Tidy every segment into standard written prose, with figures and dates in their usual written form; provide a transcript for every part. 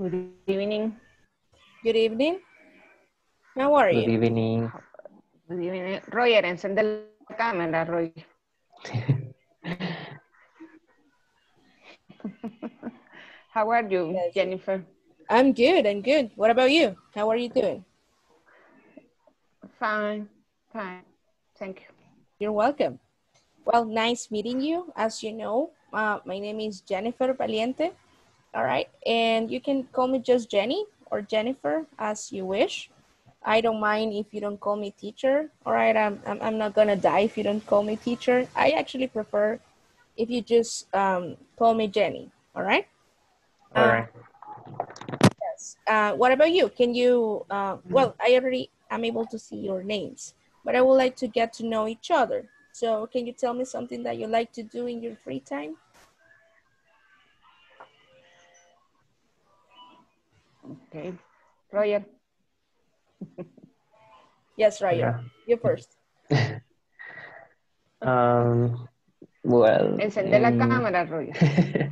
Good evening. Good evening. How are you? Good evening. Good evening. Roger, encende la cámara, Roger. How are you, yes, Jennifer? I'm good, I'm good. What about you? How are you doing? Fine, fine. Thank you. You're welcome. Well, nice meeting you. As you know, my name is Jennifer Valiente. All right, and you can call me just Jenny or Jennifer as you wish. I don't mind if you don't call me teacher. All right, I'm not gonna die if you don't call me teacher. I actually prefer if you just call me Jenny. All right. All right. Yes. What about you? Can you? Well, I already am able to see your names, but I would like to get to know each other. So, can you tell me something that you like to do in your free time? Okay, Roger. Yes, Roger. Yeah. You first. Well. Encende la cámara, Roger.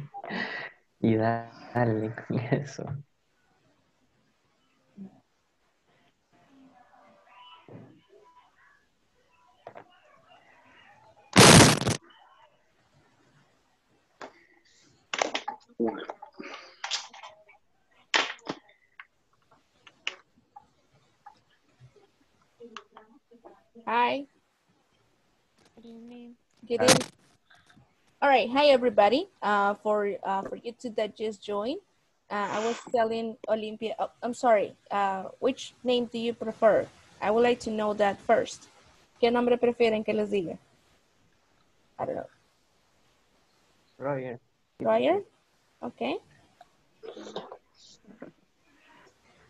Y dale con eso. Hi. Good evening. Good evening. All right. Hi, everybody. For you two that just joined, I was telling Olympia, oh, I'm sorry, which name do you prefer? I would like to know that first. ¿Qué nombre prefieren que les diga? I don't know. Roger. Roger? Okay.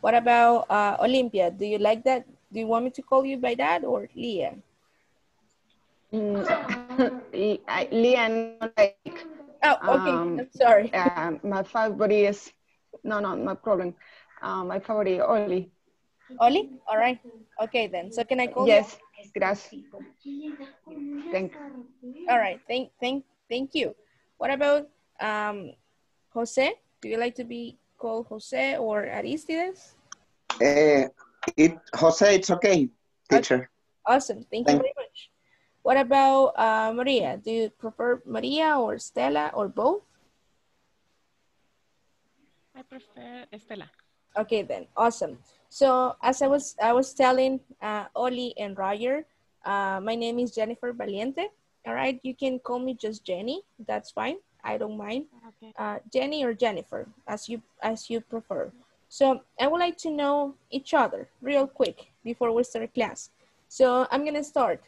What about Olympia? Do you like that? Do you want me to call you by that or Leah? Leah, like. Oh, okay. I'm sorry. My favorite is no, no problem. My favorite Oli. Oli? All right. Okay then. So can I call? Yes. You? Gracias. Thank. All right. Thank you. What about Jose? Do you like to be called Jose or Aristides? Jose, it's okay, teacher. Okay. Awesome. Thank you very much. What about Maria? Do you prefer Maria or Stella or both? I prefer Stella. Okay then, awesome. So as I was telling Oli and Roger, my name is Jennifer Valiente. All right, you can call me just Jenny. That's fine. I don't mind. Okay. Jenny or Jennifer, as you prefer. So I would like to know each other real quick before we start class. So I'm gonna start,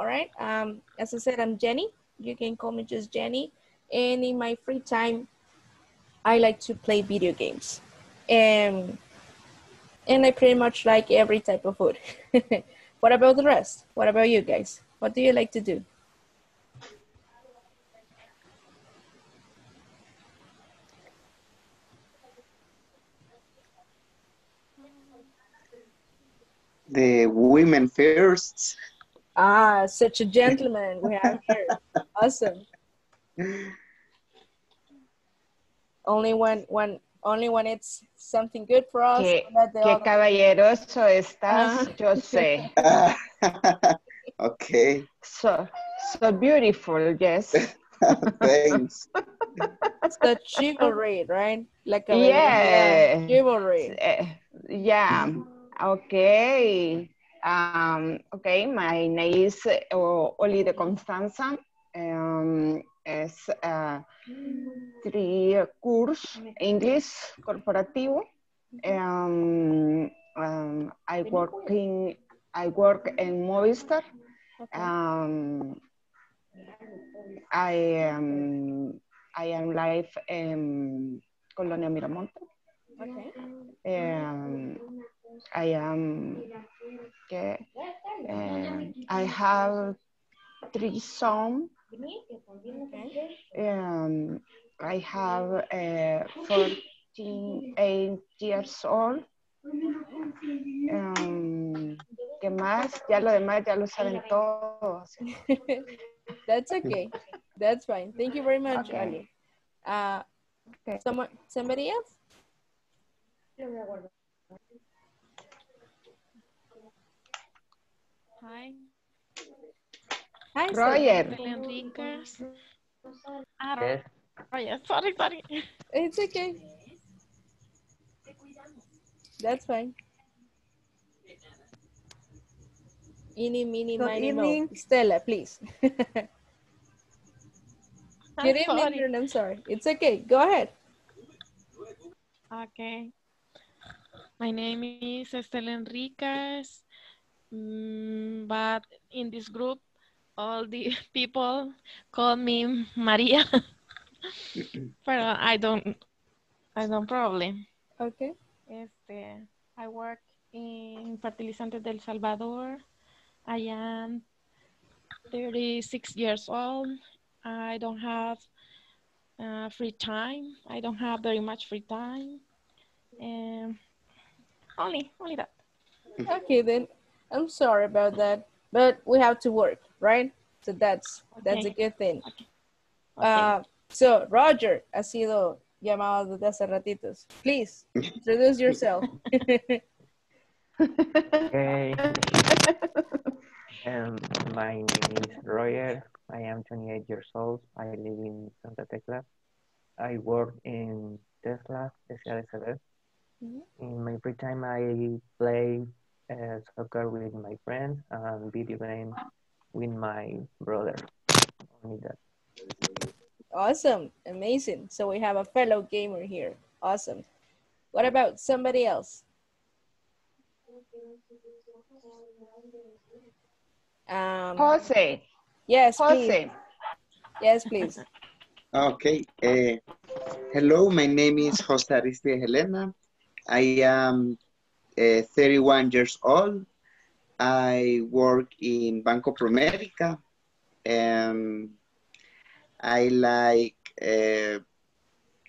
all right? As I said, I'm Jenny. You can call me just Jenny. And in my free time, I like to play video games. And I pretty much like every type of food. What about the rest? What about you guys? What do you like to do? The women first. Ah, such a gentleman we have here. Awesome. Only when it's something good for us. Qué caballeroso estás, Jose. Okay. So beautiful, yes. Thanks. It's the chivalry, right? Like a chivalry. Yeah. Okay. Okay, my name is Oli de Constanza. Es 3 course English Corporativo. I work in Movistar. I am live in Colonia Miramonte. Okay. I have 3 sons. I have 48 years old. ¿Qué más? Ya lo demás ya lo saben todos. That's okay. That's fine. Thank you very much, Ali. Okay. Somebody else? Lo voy a guardar. Hi. Hi, Roger. Yes. Roger, sorry. It's okay. That's fine. Good evening. Stella, please. Good evening, I'm sorry. It's okay. Go ahead. Okay. My name is Estel Enríquez, but in this group, all the people call me Maria. But I don't probably. Okay. I work in Fertilizantes del Salvador. I am 36 years old. I don't have free time. I don't have very much free time. Only that. Okay, then I'm sorry about that, but we have to work, right? So that's a good thing. Okay. So Roger ha sido llamado desde hace ratitos. Please introduce yourself. Okay. My name is Roger. I am 28 years old. I live in Santa Tecla. I work in Tesla, SLSL. In my free time, I play soccer with my friends and video games with my brother. Only that. Awesome. Amazing. So we have a fellow gamer here. Awesome. What about somebody else? Jose. Yes, Jose. Please. Yes, please. Okay. Hello, my name is Jose Aristia Helena. I am 31 years old. I work in Banco Promerica. I like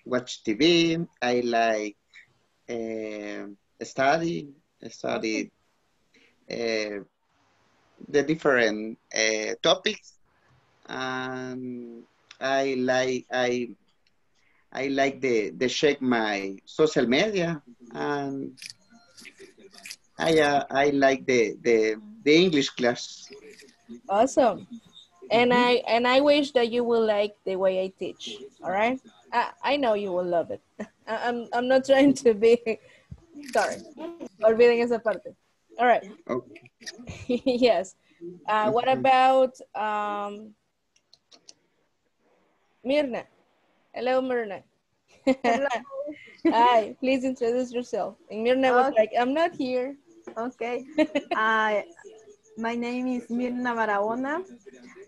watch TV. I like study the different topics. I like to check my social media, and I like the English class. Awesome. And I wish that you will like the way I teach. All right, I know you will love it. I'm not trying to be sorry. Olviden esa parte. All right. Okay. Yes. What about Mirna? Hello, Mirna. Hello. Hi. Please introduce yourself. And Mirna was like, "I'm not here." Okay. My name is Mirna Barahona.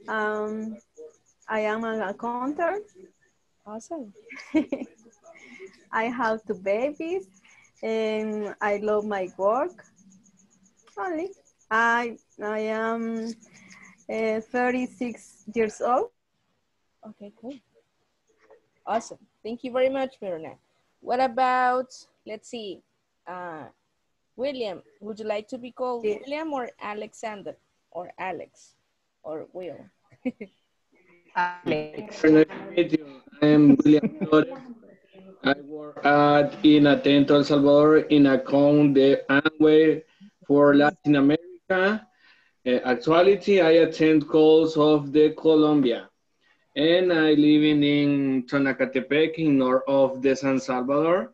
I am an accountant. Awesome. I have 2 babies, and I love my work. Only I am 36 years old. Okay, cool. Awesome. Thank you very much, Mirna. What about, let's see, William? Would you like to be called William or Alexander or Alex or Will? Alex. I am William Flores. I work in Atento, El Salvador, in account the Amway for Latin America. Actuality, I attend calls of the Colombia. And I live in Tonacatepec, in north of the San Salvador.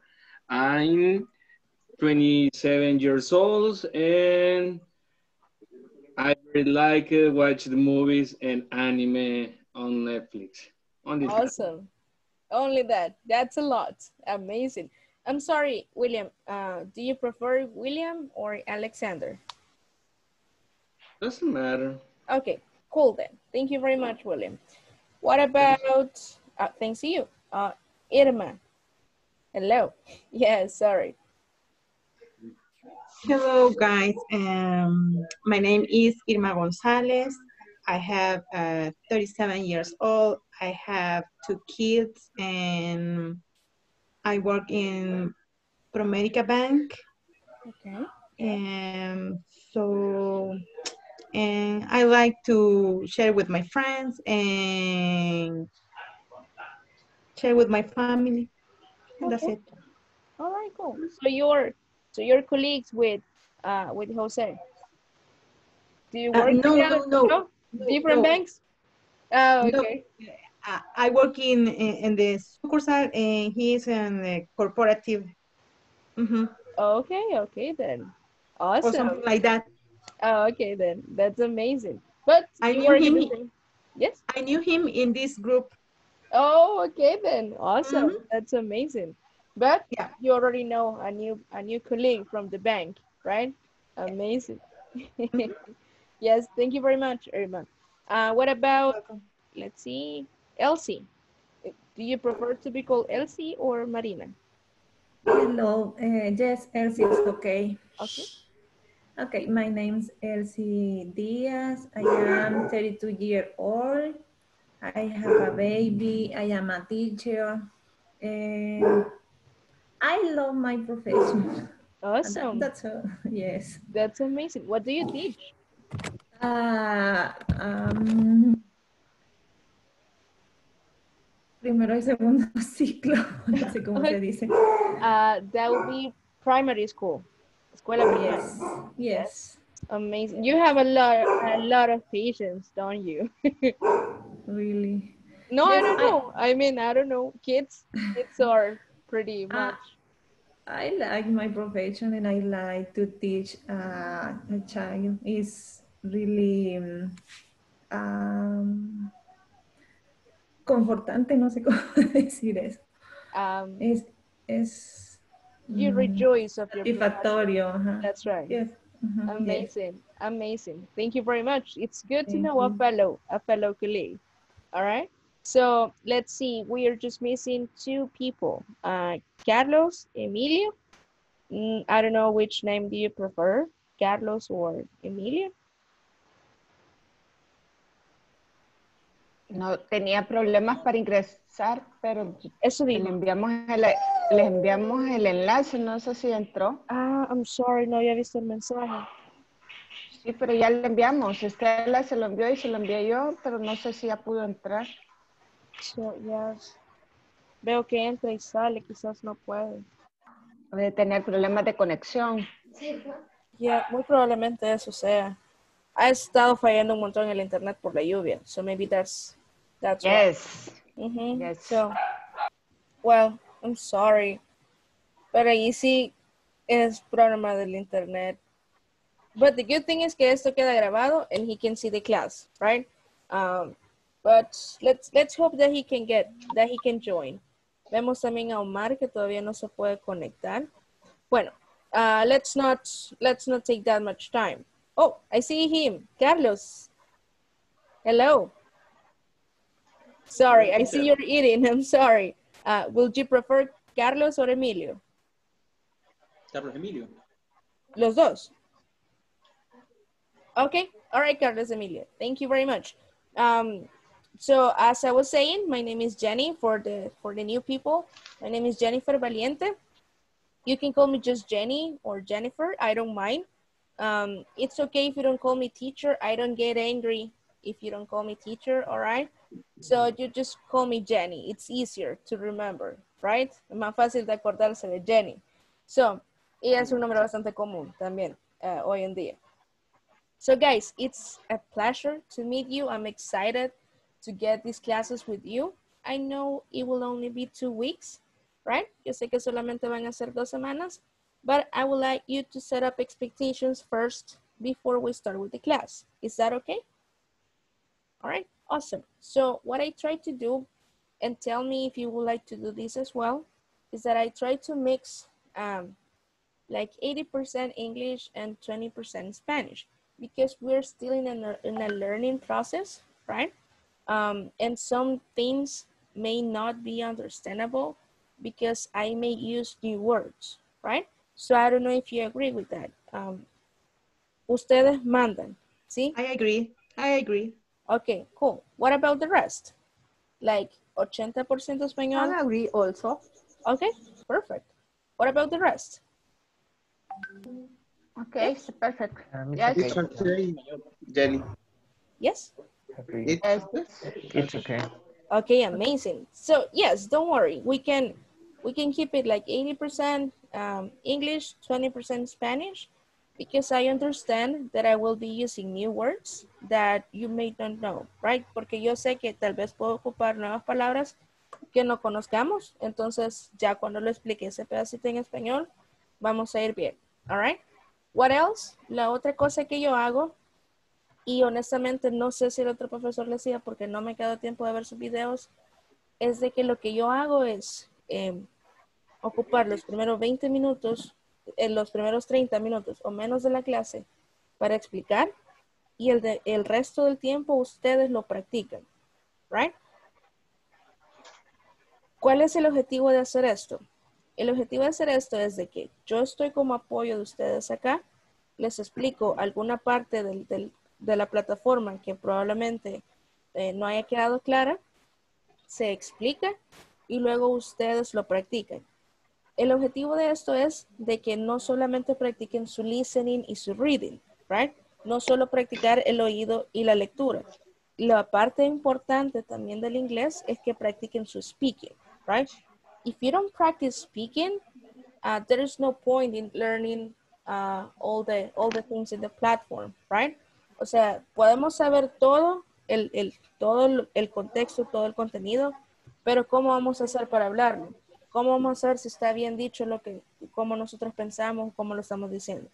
I'm 27 years old, and I really like to watch the movies and anime on Netflix. Awesome. Only that. That's a lot. Amazing. I'm sorry, William. Do you prefer William or Alexander? Doesn't matter. Okay. Cool then. Thank you very much, William. What about, thanks to you, Irma? Hello. Yes, sorry. Hello, guys. My name is Irma Gonzalez. I have 37 years old. I have 2 kids, and I work in Promerica Bank. Okay. And I like to share with my friends and share with my family. Okay. That's it. All right, cool. So your colleagues with Jose. Do you work no, different banks? Oh, okay. No. I work in the succursal, and he is in the corporative. Mm-hmm. Okay, okay then. Awesome. Or something like that. Oh, okay then. That's amazing. But I knew him. Yes. I knew him in this group. Oh, okay then. Awesome. Mm-hmm. That's amazing. But yeah, you already know a new colleague from the bank, right? Amazing. Mm-hmm. Yes. Thank you very much, Irma. What about? Let's see. Elsie, do you prefer to be called Elsie or Marina? Hello, yes, Elsie is okay. Okay. Okay, my name's Elsie Diaz. I am 32 years old. I have a baby. I am a teacher. I love my profession. Awesome. That's all. Yes. That's amazing. What do you teach? Primero y segundo ciclo, no sé cómo se dice. That would be primary school. Escuela primaria. Yes. Yes. Amazing. You have a lot of patience, don't you? Really? No, yes, I don't know. I mean, I don't know. Kids are pretty much. I like my profession and I like to teach a child. It's really... confortante, no sé cómo decir eso. Es you rejoice of your satisfactorio. That's right. Yes. Amazing, yes. Amazing. Thank you very much. It's good to know a fellow colleague. All right. So let's see. We are just missing two people. Carlos Emilio. I don't know which name do you prefer, Carlos or Emilio. No tenía problemas para ingresar, pero eso les enviamos el enlace, no sé si entró. Ah, I'm sorry, no había visto el mensaje. Sí, pero ya le enviamos, Estela se lo envió y se lo envié yo, pero no sé si ya pudo entrar. So, yes. Veo que entra y sale, quizás no puede. Puede tener problemas de conexión. Sí. Yeah, muy probablemente eso sea. Ha estado fallando un montón el internet por la lluvia. So maybe that's yes. Right. Mm-hmm. Yes. So, well, I'm sorry. Pero ahí sí es problema del internet. But the good thing is que esto queda grabado and he can see the class, right? But let's hope that he can join. Vemos también a Omar que todavía no se puede conectar. Bueno, let's not take that much time. Oh, I see him. Carlos. Hello. Sorry, I see you're eating. I'm sorry. Would you prefer Carlos or Emilio? Carlos Emilio. Los dos. Okay. All right, Carlos Emilio. Thank you very much. So as I was saying, my name is Jenny for the new people. My name is Jennifer Valiente. You can call me just Jenny or Jennifer. I don't mind. It's okay if you don't call me teacher. I don't get angry if you don't call me teacher, all right? So you just call me Jenny. It's easier to remember, right? Es más fácil de acordarse de Jenny. So, ella es un nombre bastante común también hoy en día. So guys, it's a pleasure to meet you. I'm excited to get these classes with you. I know it will only be 2 weeks, right? Yo sé que solamente van a ser 2 semanas. But I would like you to set up expectations first before we start with the class. Is that okay? All right, awesome. So what I try to do, and tell me if you would like to do this as well, is that I try to mix like 80% English and 20% Spanish, because we're still in a learning process, right? And some things may not be understandable because I may use new words, right? So I don't know if you agree with that. Ustedes mandan, ¿sí? I agree. Okay, cool. What about the rest? Like 80% español? I agree also. Okay, perfect. What about the rest? Okay, yes. Perfect. Yes. It's okay, Jenny. Yes? Agree. It's okay. Okay, amazing. So yes, don't worry. We can... we can keep it like 80% English, 20% Spanish, because I understand that I will be using new words that you may not know, right? Porque yo sé que tal vez puedo ocupar nuevas palabras que no conozcamos. Entonces, ya cuando lo explique ese pedacito en español, vamos a ir bien, all right? What else? La otra cosa que yo hago, y honestamente no sé si el otro profesor le hacía porque no me quedó tiempo de ver sus videos, es de que lo que yo hago es ocupar los primeros 20 minutos, los primeros 30 minutos o menos de la clase para explicar, y el resto del tiempo ustedes lo practican, right? ¿Cuál es el objetivo de hacer esto? El objetivo de hacer esto es de que yo estoy como apoyo de ustedes acá, les explico alguna parte de la plataforma que probablemente no haya quedado clara, se explica y luego ustedes lo practican. El objetivo de esto es de que no solamente practiquen su listening y su reading, right? No solo practicar el oído y la lectura. La parte importante también del inglés es que practiquen su speaking, right? If you don't practice speaking, there is no point in learning all the things in the platform, right? O sea, podemos saber todo el contexto, todo el contenido, pero ¿cómo vamos a hacer para hablarlo? ¿Cómo vamos a ver si está bien dicho lo que, cómo nosotros pensamos, cómo lo estamos diciendo?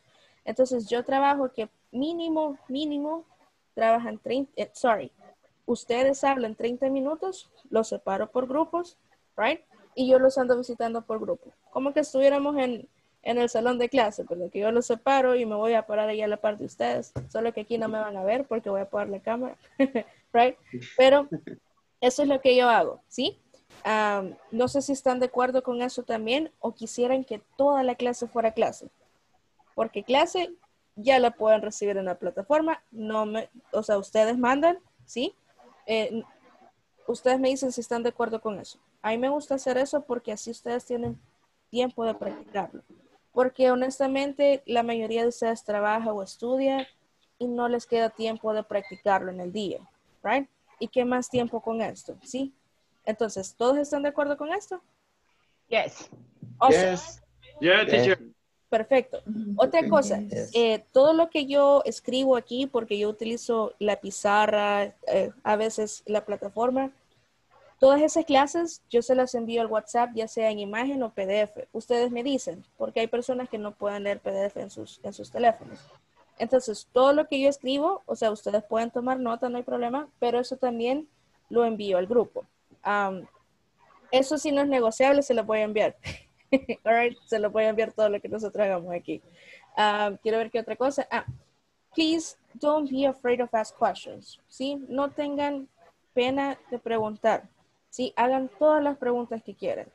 Entonces yo trabajo que mínimo, trabajan 30, ustedes hablan 30 minutos, los separo por grupos, right? Y yo los ando visitando por grupo. Como que estuviéramos en el salón de clase, pero que yo los separo y me voy a parar ahí a la par de ustedes, solo que aquí no me van a ver porque voy a apagar la cámara, right? Pero eso es lo que yo hago, ¿sí? No sé si están de acuerdo con eso también o quisieran que toda la clase fuera clase, porque clase ya la pueden recibir en la plataforma, o sea, ustedes mandan, ¿sí? Ustedes me dicen si están de acuerdo con eso. A mí me gusta hacer eso porque así ustedes tienen tiempo de practicarlo, porque honestamente la mayoría de ustedes trabaja o estudia y no les queda tiempo de practicarlo en el día, right? ¿Y qué más tiempo con esto, sí? Entonces, ¿todos están de acuerdo con esto? Yes. Awesome. Yes. Yeah, teacher. Perfecto. Otra cosa, todo lo que yo escribo aquí, porque yo utilizo la pizarra, a veces la plataforma, todas esas clases yo se las envío al WhatsApp, ya sea en imagen o PDF. Ustedes me dicen, porque hay personas que no pueden leer PDF en sus teléfonos. Entonces, todo lo que yo escribo, o sea, ustedes pueden tomar nota, no hay problema, pero eso también lo envío al grupo. Eso sí no es negociable, se lo voy a enviar. All right, se lo voy a enviar todo lo que nosotros hagamos aquí. Quiero ver qué otra cosa. Please don't be afraid of ask questions. ¿Sí? No tengan pena de preguntar. ¿Sí? Hagan todas las preguntas que quieran.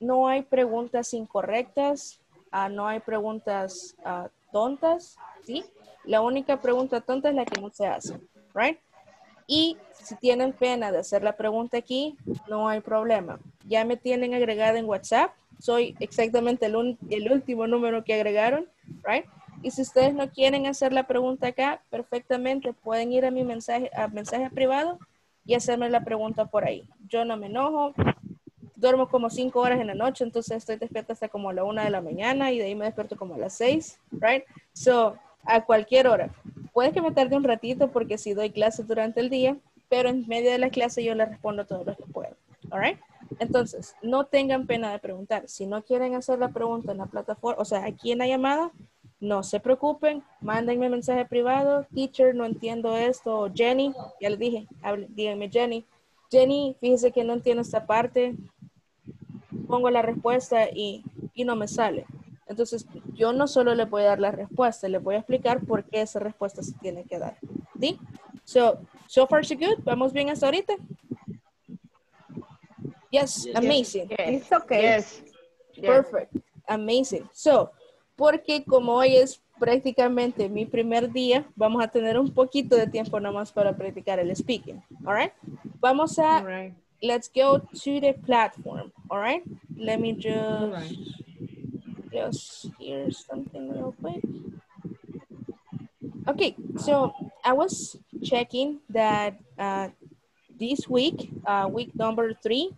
No hay preguntas incorrectas. No hay preguntas tontas. ¿Sí? La única pregunta tonta es la que no se hace. Right? Y si tienen pena de hacer la pregunta aquí, no hay problema. Ya me tienen agregada en WhatsApp. Soy exactamente el último número que agregaron, right? Y si ustedes no quieren hacer la pregunta acá, perfectamente pueden ir a mi mensaje, a mensaje privado y hacerme la pregunta por ahí. Yo no me enojo. Duermo como 5 horas en la noche, entonces estoy despierta hasta como a la 1 de la mañana y de ahí me despierto como a las 6, right? So, a cualquier hora. Puede que me tarde un ratito porque sí doy clases durante el día, pero en medio de la clase yo les respondo todo lo que puedo. All right? Entonces, no tengan pena de preguntar. Si no quieren hacer la pregunta en la plataforma, o sea, aquí en la llamada, no se preocupen, mándenme mensaje privado. Teacher, no entiendo esto. Jenny, ya les dije, díganme Jenny. Jenny, fíjese que no entiendo esta parte. Pongo la respuesta y no me sale. Entonces, yo no solo les voy a dar la respuesta, les voy a explicar por qué esa respuesta se tiene que dar. ¿Sí? So far so good. ¿Vamos bien hasta ahorita? Yes, yes. Amazing. Yes. It's okay. Yes. Perfect. Yes. Amazing. So, porque como hoy es prácticamente mi primer día, vamos a tener un poquito de tiempo nomás para practicar el speaking. All right? Vamos a... All right. Let's go to the platform. All right? Let me just... All right. Just hear something real quick. Okay, so I was checking that this week, week number 3,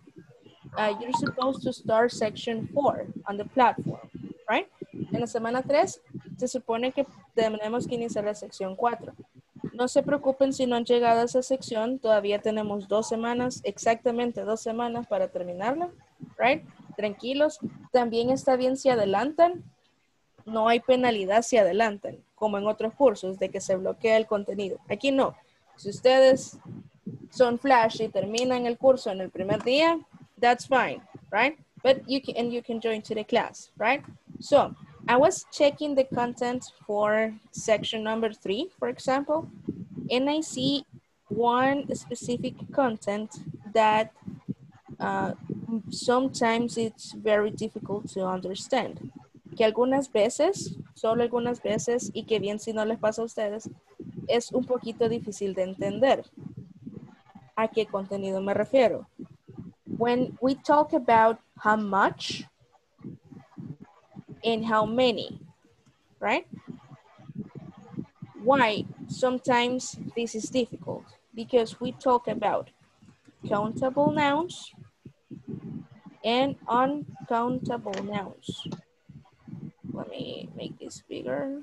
you're supposed to start section 4 on the platform, right? En la semana 3 se supone que tenemos que iniciar la sección 4. No se preocupen si no han llegado a esa sección. Todavía tenemos 2 semanas, exactamente 2 semanas para terminarla, right? Tranquilos. También está bien si adelantan. No hay penalidad si adelantan, como en otros cursos, de que se bloquea el contenido. Aquí no. Si ustedes son flash y terminan el curso en el primer día, that's fine, right? But you can join to the class, right? So I was checking the content for section number 3, for example, and I see one specific content that sometimes it's very difficult to understand. Que algunas veces, solo algunas veces, y que bien si no les pasa a ustedes, es un poquito difícil de entender. ¿A qué contenido me refiero? When we talk about how much and how many, right? Why sometimes this is difficult? Because we talk about countable nouns and uncountable nouns. Let me make this bigger.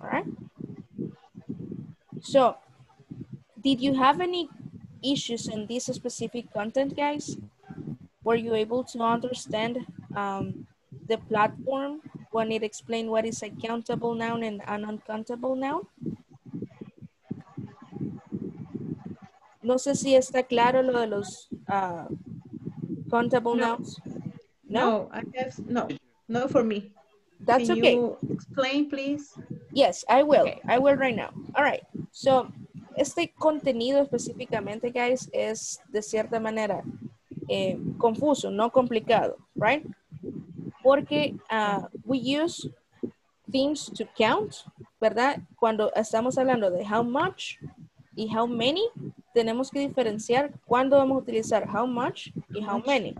All right. So, did you have any issues in this specific content, guys? Were you able to understand the platform when it explained what is a countable noun and an uncountable noun? No sé si está claro lo de los countable nouns. No, I have no. No, for me. That's okay. Can you explain, please? Yes, I will. Okay. I will right now. All right. So, este contenido específicamente, guys, es de cierta manera confuso, no complicado, right? Porque we use things to count, ¿verdad? Cuando estamos hablando de how much y how many, tenemos que diferenciar cuándo vamos a utilizar how much y how many.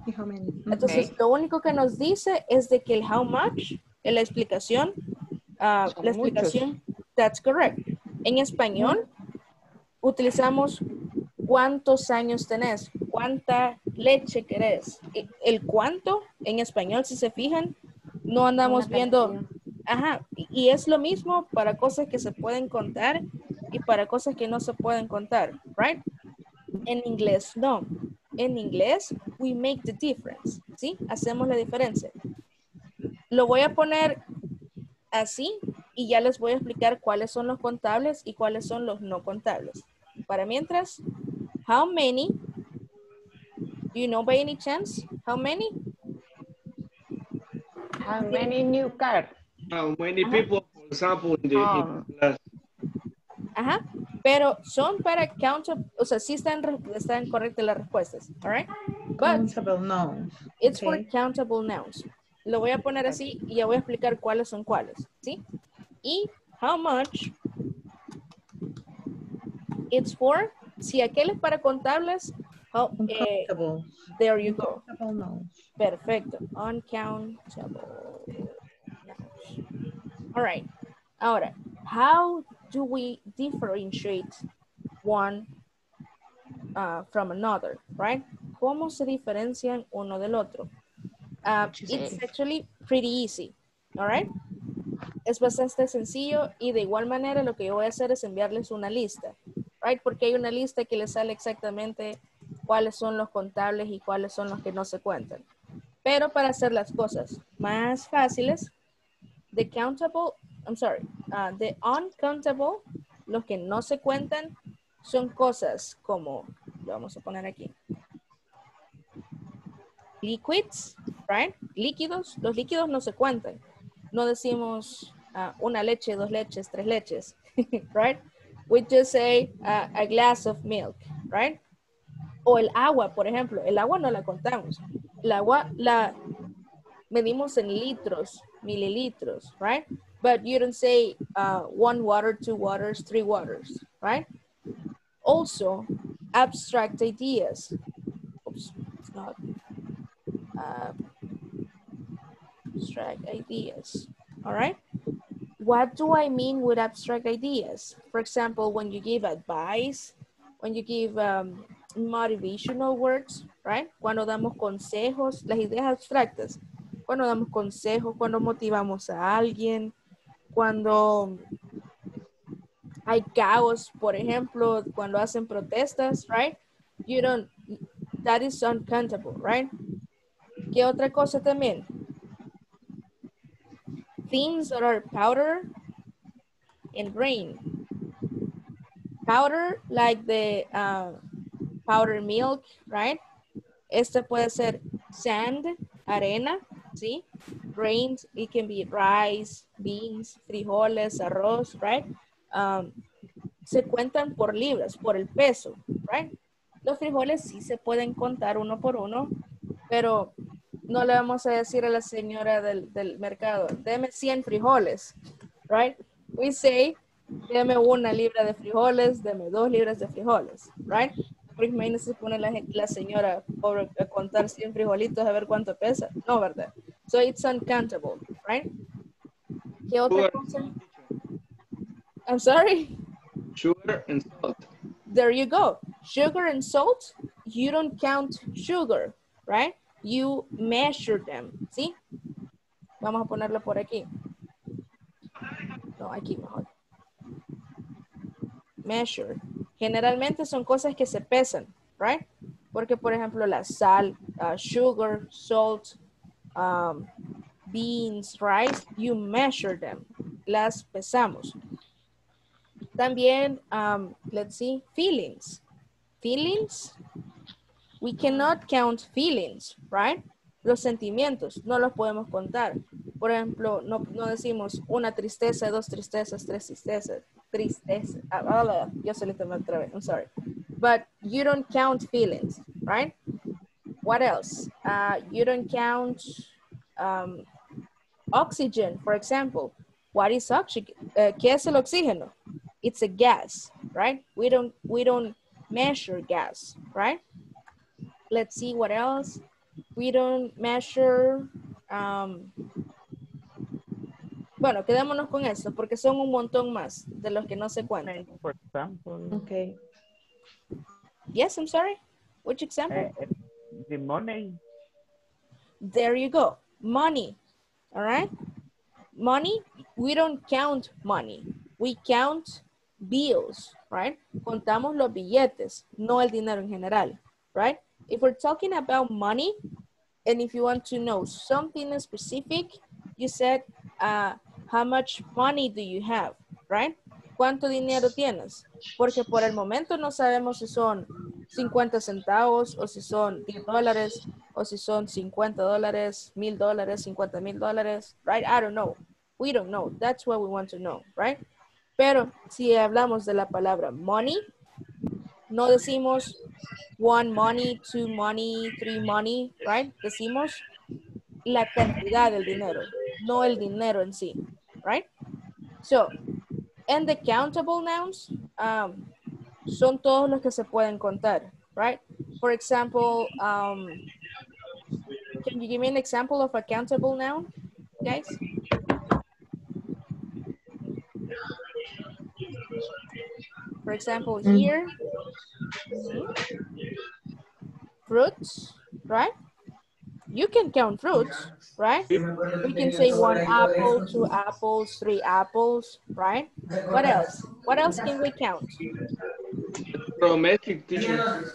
Entonces, okay, lo único que nos dice es de que el how much, la explicación, la explicación, that's correct. En español, utilizamos cuántos años tenés, cuánta leche querés. El cuánto, en español, si se fijan, no andamos viendo... Ajá, y es lo mismo para cosas que se pueden contar y para cosas que no se pueden contar, right? En inglés, no. En inglés, we make the difference, ¿sí? Hacemos la diferencia. Lo voy a poner así y ya les voy a explicar cuáles son los contables y cuáles son los no contables. Para mientras, how many? Do you know by any chance? How many? How many new cars? How many people, for example, in the class? Ajá, pero son para countable, o sea, sí están correctas las respuestas, all right? But countable nouns. It's okay for countable nouns. Lo voy a poner así y ya voy a explicar cuáles son cuáles, ¿sí? Y how much, it's for, si aquel es para contables, how, uncountable. There you go. Uncountable nouns. Perfecto, uncountable. All right. Ahora, how do we differentiate one from another, right? ¿Cómo se diferencian uno del otro? It's actually pretty easy, all right? Es bastante sencillo y de igual manera lo que yo voy a hacer es enviarles una lista, right? Porque hay una lista que les sale exactamente cuáles son los contables y cuáles son los que no se cuentan. Pero para hacer las cosas más fáciles, the countable, I'm sorry, the uncountable, los que no se cuentan, son cosas como, lo vamos a poner aquí, liquids, right? Líquidos, los líquidos no se cuentan. No decimos una leche, 2 leches, 3 leches, right? We just say a glass of milk, right? O el agua, por ejemplo, el agua no la contamos. El agua la medimos en litros, milliliters, right? But you don't say 1 water, 2 waters, 3 waters, right? Also, abstract ideas. Oops, it's not. Abstract ideas, all right? What do I mean with abstract ideas? For example, when you give advice, when you give motivational words, right? Cuando damos consejos, las ideas abstractas, cuando damos consejos, cuando motivamos a alguien, cuando hay caos, por ejemplo, cuando hacen protestas, right? You don't, that is uncountable, right? ¿Qué otra cosa también? Things that are powder and grain. Powder, like the powder milk, right? Este puede ser sand, arena, ¿sí? Grains, it can be rice, beans, frijoles, arroz, right? Se cuentan por libras, por el peso, right? Los frijoles sí se pueden contar uno por uno, pero no le vamos a decir a la señora del mercado, deme 100 frijoles, right? We say, deme una libra de frijoles, deme 2 libras de frijoles, right? Porque imagínense, se pone la señora por contar 100 frijolitos a ver cuánto pesa. No, ¿verdad? So it's uncountable, right? ¿Qué otra cosa? I'm sorry? Sugar and salt. There you go. Sugar and salt, you don't count sugar, right? You measure them, ¿sí? Vamos a ponerlo por aquí. No, aquí mejor. Measure. Generalmente son cosas que se pesan, right? Porque, por ejemplo, la sal, sugar, salt, beans, rice, you measure them. Las pesamos. También, let's see, feelings. Feelings, we cannot count feelings, right? Los sentimientos, no los podemos contar. Por ejemplo, no decimos una tristeza, 2 tristezas, 3 tristezas. Tristeza. Yo se le tomé otra vez, I'm sorry. But you don't count feelings, right? What else? You don't count oxygen, for example. What is oxygen? ¿Qué es el oxígeno? It's a gas, right? We don't measure gas, right? Let's see what else. We don't measure. Bueno, quedémonos con eso porque son un montón más de los que no se cuentan. For example. Okay. Yes, I'm sorry. Which example? The money. There you go. Money. All right. Money. We don't count money. We count bills, right? Contamos los billetes, no el dinero en general, right? If we're talking about money, and if you want to know something specific, you said, how much money do you have, right? ¿Cuánto dinero tienes? Porque por el momento no sabemos si son 50 centavos, o si son $10, o si son $50, $1,000, $50,000, right? I don't know. We don't know. That's what we want to know, right? Pero si hablamos de la palabra money, no decimos 1 money, 2 money, 3 money, right? Decimos la cantidad del dinero, no el dinero en sí, right? So, and the countable nouns, son todos los que se pueden contar, right? For example, can you give me an example of a countable noun, guys? For example, here, fruits, right? You can count fruits, right? We can say 1 apple, 2 apples, 3 apples, right? What else? What else can we count? Electromagnetic, teacher.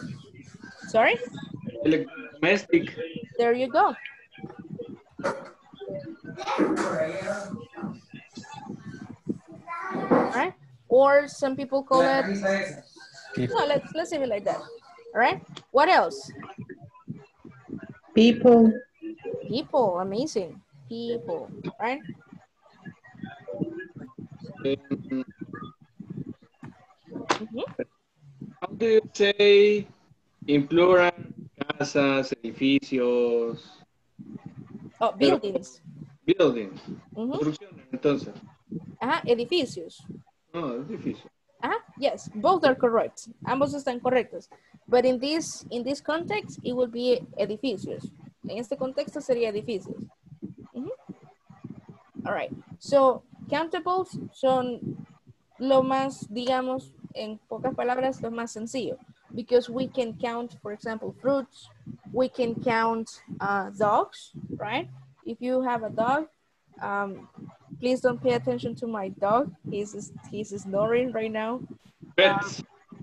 Sorry? Electromagnetic. There you go. Right? Or some people call it, no, let's leave it like that, all right? What else? People. People, amazing. People, right? How do you say in plural, casas, edificios? Oh, buildings. Buildings. Construcciones, entonces. Ajá, edificios. No, es difícil. Ah, yes, both are correct. Ambos están correctos. But in this context, it would be edificios. En este contexto sería edificios. All right. So, countables son lo más, digamos, en pocas palabras, lo más sencillo. Because we can count, for example, fruits. we can count dogs, right? If you have a dog, please don't pay attention to my dog. He's snoring right now. Pets.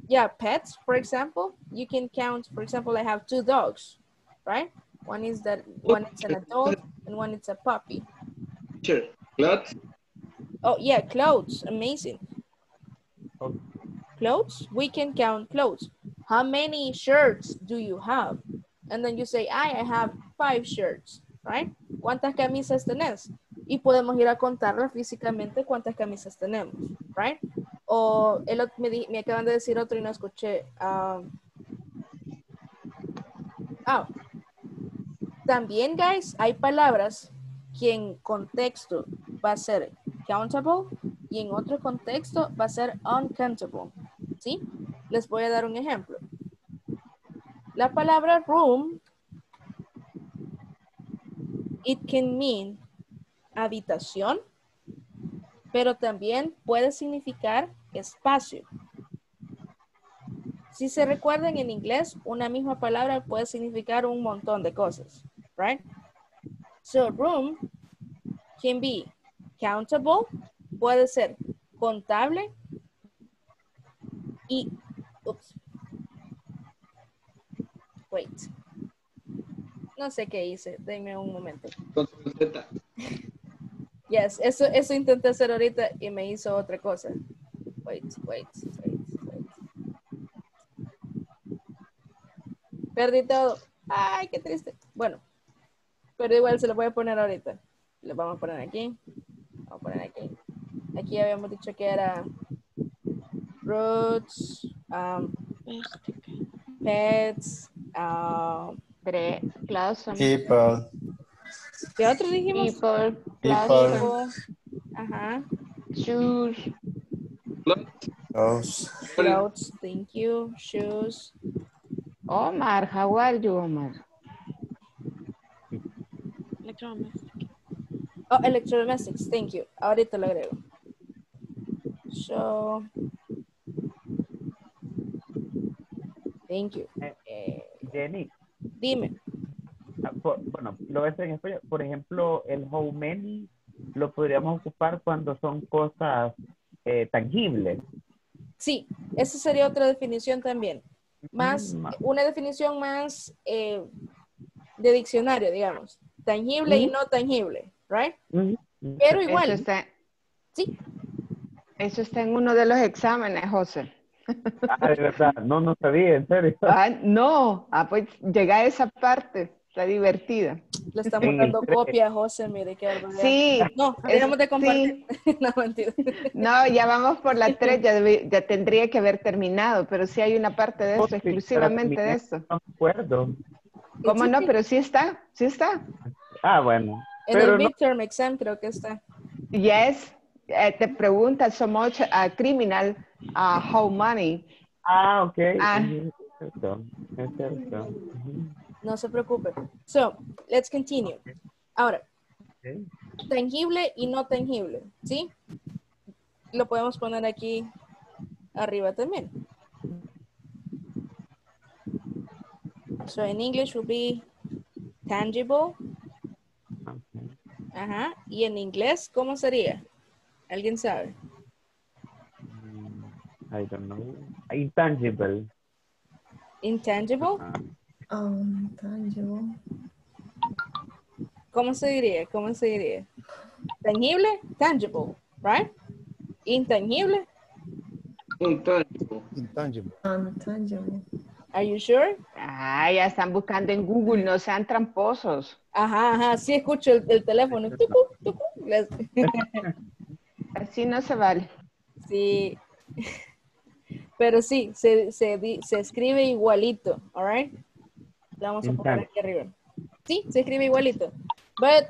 Yeah, pets, for example. You can count, for example, I have two dogs, right? One is that one is an adult and one is a puppy. Sure. Clothes. Oh yeah, clothes. Amazing. Okay. Clothes. We can count clothes. How many shirts do you have? And then you say, I have 5 shirts, right? ¿Cuántas camisas tenés? Y podemos ir a contarlas físicamente cuántas camisas tenemos, right? O me acaban de decir otro y no escuché. También, guys, hay palabras que en contexto va a ser countable y en otro contexto va a ser uncountable, ¿sí? Les voy a dar un ejemplo. La palabra room, it can mean habitación, pero también puede significar espacio. Si se recuerdan, en inglés, una misma palabra puede significar un montón de cosas, right? So, room can be countable, puede ser contable y, wait. No sé qué hice. Denme un momento. Yes, eso intenté hacer ahorita y me hizo otra cosa. Wait. Perdí todo. Ay, qué triste. Bueno, pero igual se lo voy a poner ahorita. Lo vamos a poner aquí. Vamos a poner aquí. Aquí habíamos dicho que era roots, pets, class, people. ¿Qué otro dijimos? People. Ajá. Shoes. Clothes. Thank you. Shoes. Omar, how are you, Omar? Electrodomestics. Oh, electrodomestics. Thank you. Ahorita lo agrego. So, thank you. Jenny. Dime. Bueno, lo voy a hacer en español. Por ejemplo, el how many lo podríamos ocupar cuando son cosas tangibles. Sí, esa sería otra definición también. Una definición más de diccionario, digamos. Tangible y no tangible, ¿right? Pero igual. Eso está, sí. Eso está en uno de los exámenes, José. Ah, de verdad, no sabía, en serio. Pues llega a esa parte, está divertida. Le estamos dando copia a José, mire qué barbaridad. Sí. No, dejamos de compartir. Sí. No, mentira. No, ya vamos por la 3, ya tendría que haber terminado, pero sí hay una parte de eso, sí, exclusivamente de eso. No me acuerdo. ¿Cómo no? Pero sí está. Ah, bueno. En pero el midterm exam creo que está. Yes. Te pregunta so much criminal how many. Ah, okay. Es cierto. No se preocupe. So, let's continue. Okay. Ahora, okay. Tangible y no tangible, ¿sí? Lo podemos poner aquí arriba también. So, in English will be tangible. Okay. Ajá. Y en inglés, ¿cómo sería? ¿Alguien sabe? I don't know. Intangible. Intangible? Intangible. ¿Cómo se diría? Tangible, tangible, right? Intangible? Intangible. Are you sure? Ya están buscando en Google, no sean tramposos. Ajá, sí escucho el teléfono. Así no se vale. Sí. Pero sí, se escribe igualito. All right. La vamos a poner aquí arriba. Sí, se escribe igualito. But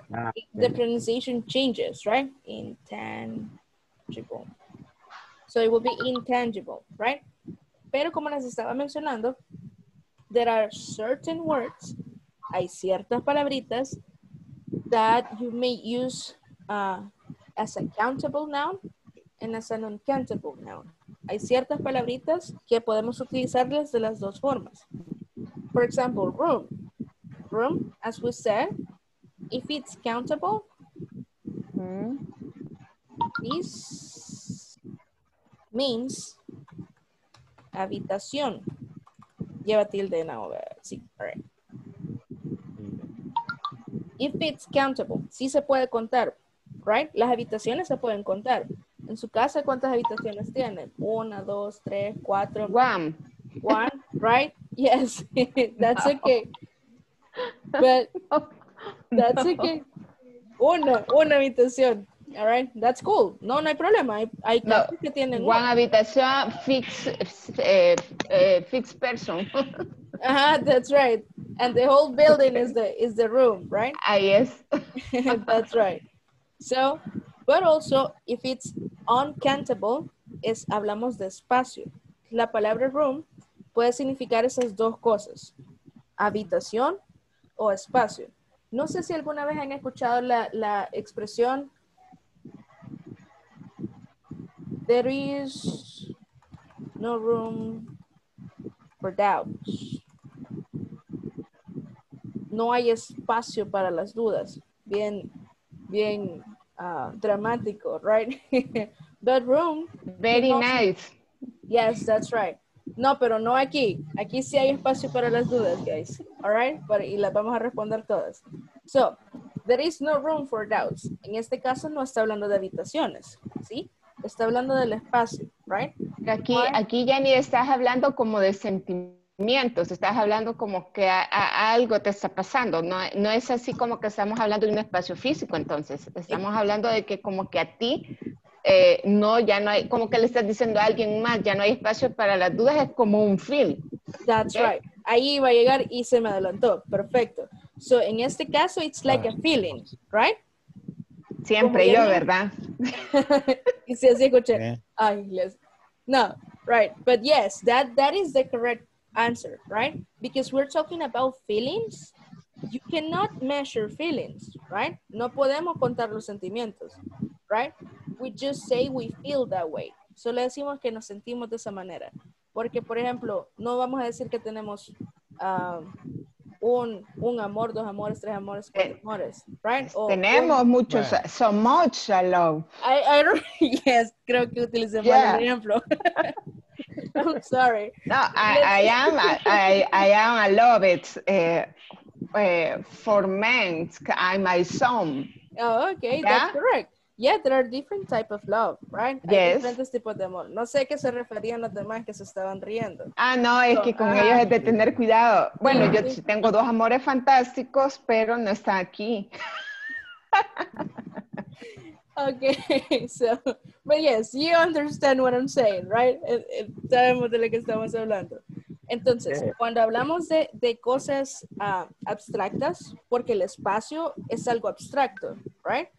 the pronunciation changes, right? Intangible. So it will be intangible, right? Pero como les estaba mencionando, there are certain words, hay ciertas palabritas that you may use as a countable noun and as an uncountable noun. Hay ciertas palabritas que podemos utilizarlas de las dos formas. For example, room. room, as we said, if it's countable. Mm-hmm. This means habitación. Lleva tilde now. Sí, all right. If it's countable, sí se puede contar, right? Las habitaciones se pueden contar. En su casa, ¿cuántas habitaciones tiene? 1, 2, 3, 4. One, right? Yes, that's okay. But that's okay. Una habitación. All right, that's cool. No, no hay problema. Hay no, que tienen one habitación fixed person. Uh-huh, that's right. And the whole building is the room, right? Ah, yes. That's right. So, but also, if it's uncountable, hablamos de espacio. La palabra room puede significar esas dos cosas, habitación o espacio. No sé si alguna vez han escuchado la expresión there is no room for doubts. No hay espacio para las dudas. Bien dramático, right? But room. Very nice. Yes, that's right. No, pero no aquí. Aquí sí hay espacio para las dudas, guys. All right? Y las vamos a responder todas. So, there is no room for doubts. En este caso no está hablando de habitaciones, ¿sí? Está hablando del espacio, right? Aquí ya ni estás hablando como de sentimientos. Estás hablando como que algo te está pasando. No es así como que estamos hablando de un espacio físico, entonces. Estamos hablando de que como que a ti... ya no hay, como que le estás diciendo a alguien más, ya no hay espacio para las dudas, es como un film. That's okay. Right. Ahí va a llegar y se me adelantó. Perfecto. So, en este caso, it's like a feeling, right? Siempre yo, ¿verdad? Y si así escuché. Yeah. Ay, yes. No, right. But yes, that is the correct answer, right? Because we're talking about feelings. You cannot measure feelings, right? No podemos contar los sentimientos, right? We just say we feel that way. Solo decimos que nos sentimos de esa manera. Porque, por ejemplo, no vamos a decir que tenemos un amor, 2 amores, 3 amores, 4 amores, right? Tenemos muchos, right. So much love. Yes, creo que utilicé mal el ejemplo. I'm sorry. No, I am a love it. For men, I'm my son. Oh, okay, yeah? That's correct. Yeah, there are different type of love, right? Yes. Hay diferentes tipos de amor. No sé a qué se referían los demás que se estaban riendo. Ah, no, es que con ellos es de tener cuidado. Bueno, yo tengo 2 amores fantásticos, pero no están aquí. Okay, so, but yes, you understand what I'm saying, right? Sabemos de lo que estamos hablando. Entonces, cuando hablamos de cosas abstractas, porque el espacio es algo abstracto, right?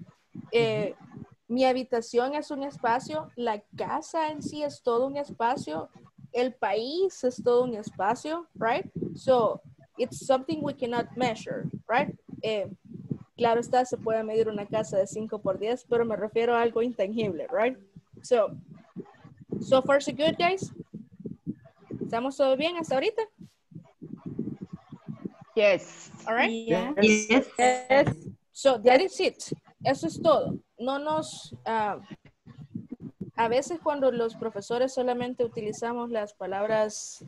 Mi habitación es un espacio, la casa en sí es todo un espacio, el país es todo un espacio, right? So, it's something we cannot measure, right? Claro está, se puede medir una casa de 5 por 10, pero me refiero a algo intangible, right? So far so good, guys. ¿Estamos todo bien hasta ahorita? Yes. All right? Yes. Yes. Yes. So, that is it. Eso es todo. No nos... a veces cuando los profesores solamente utilizamos las palabras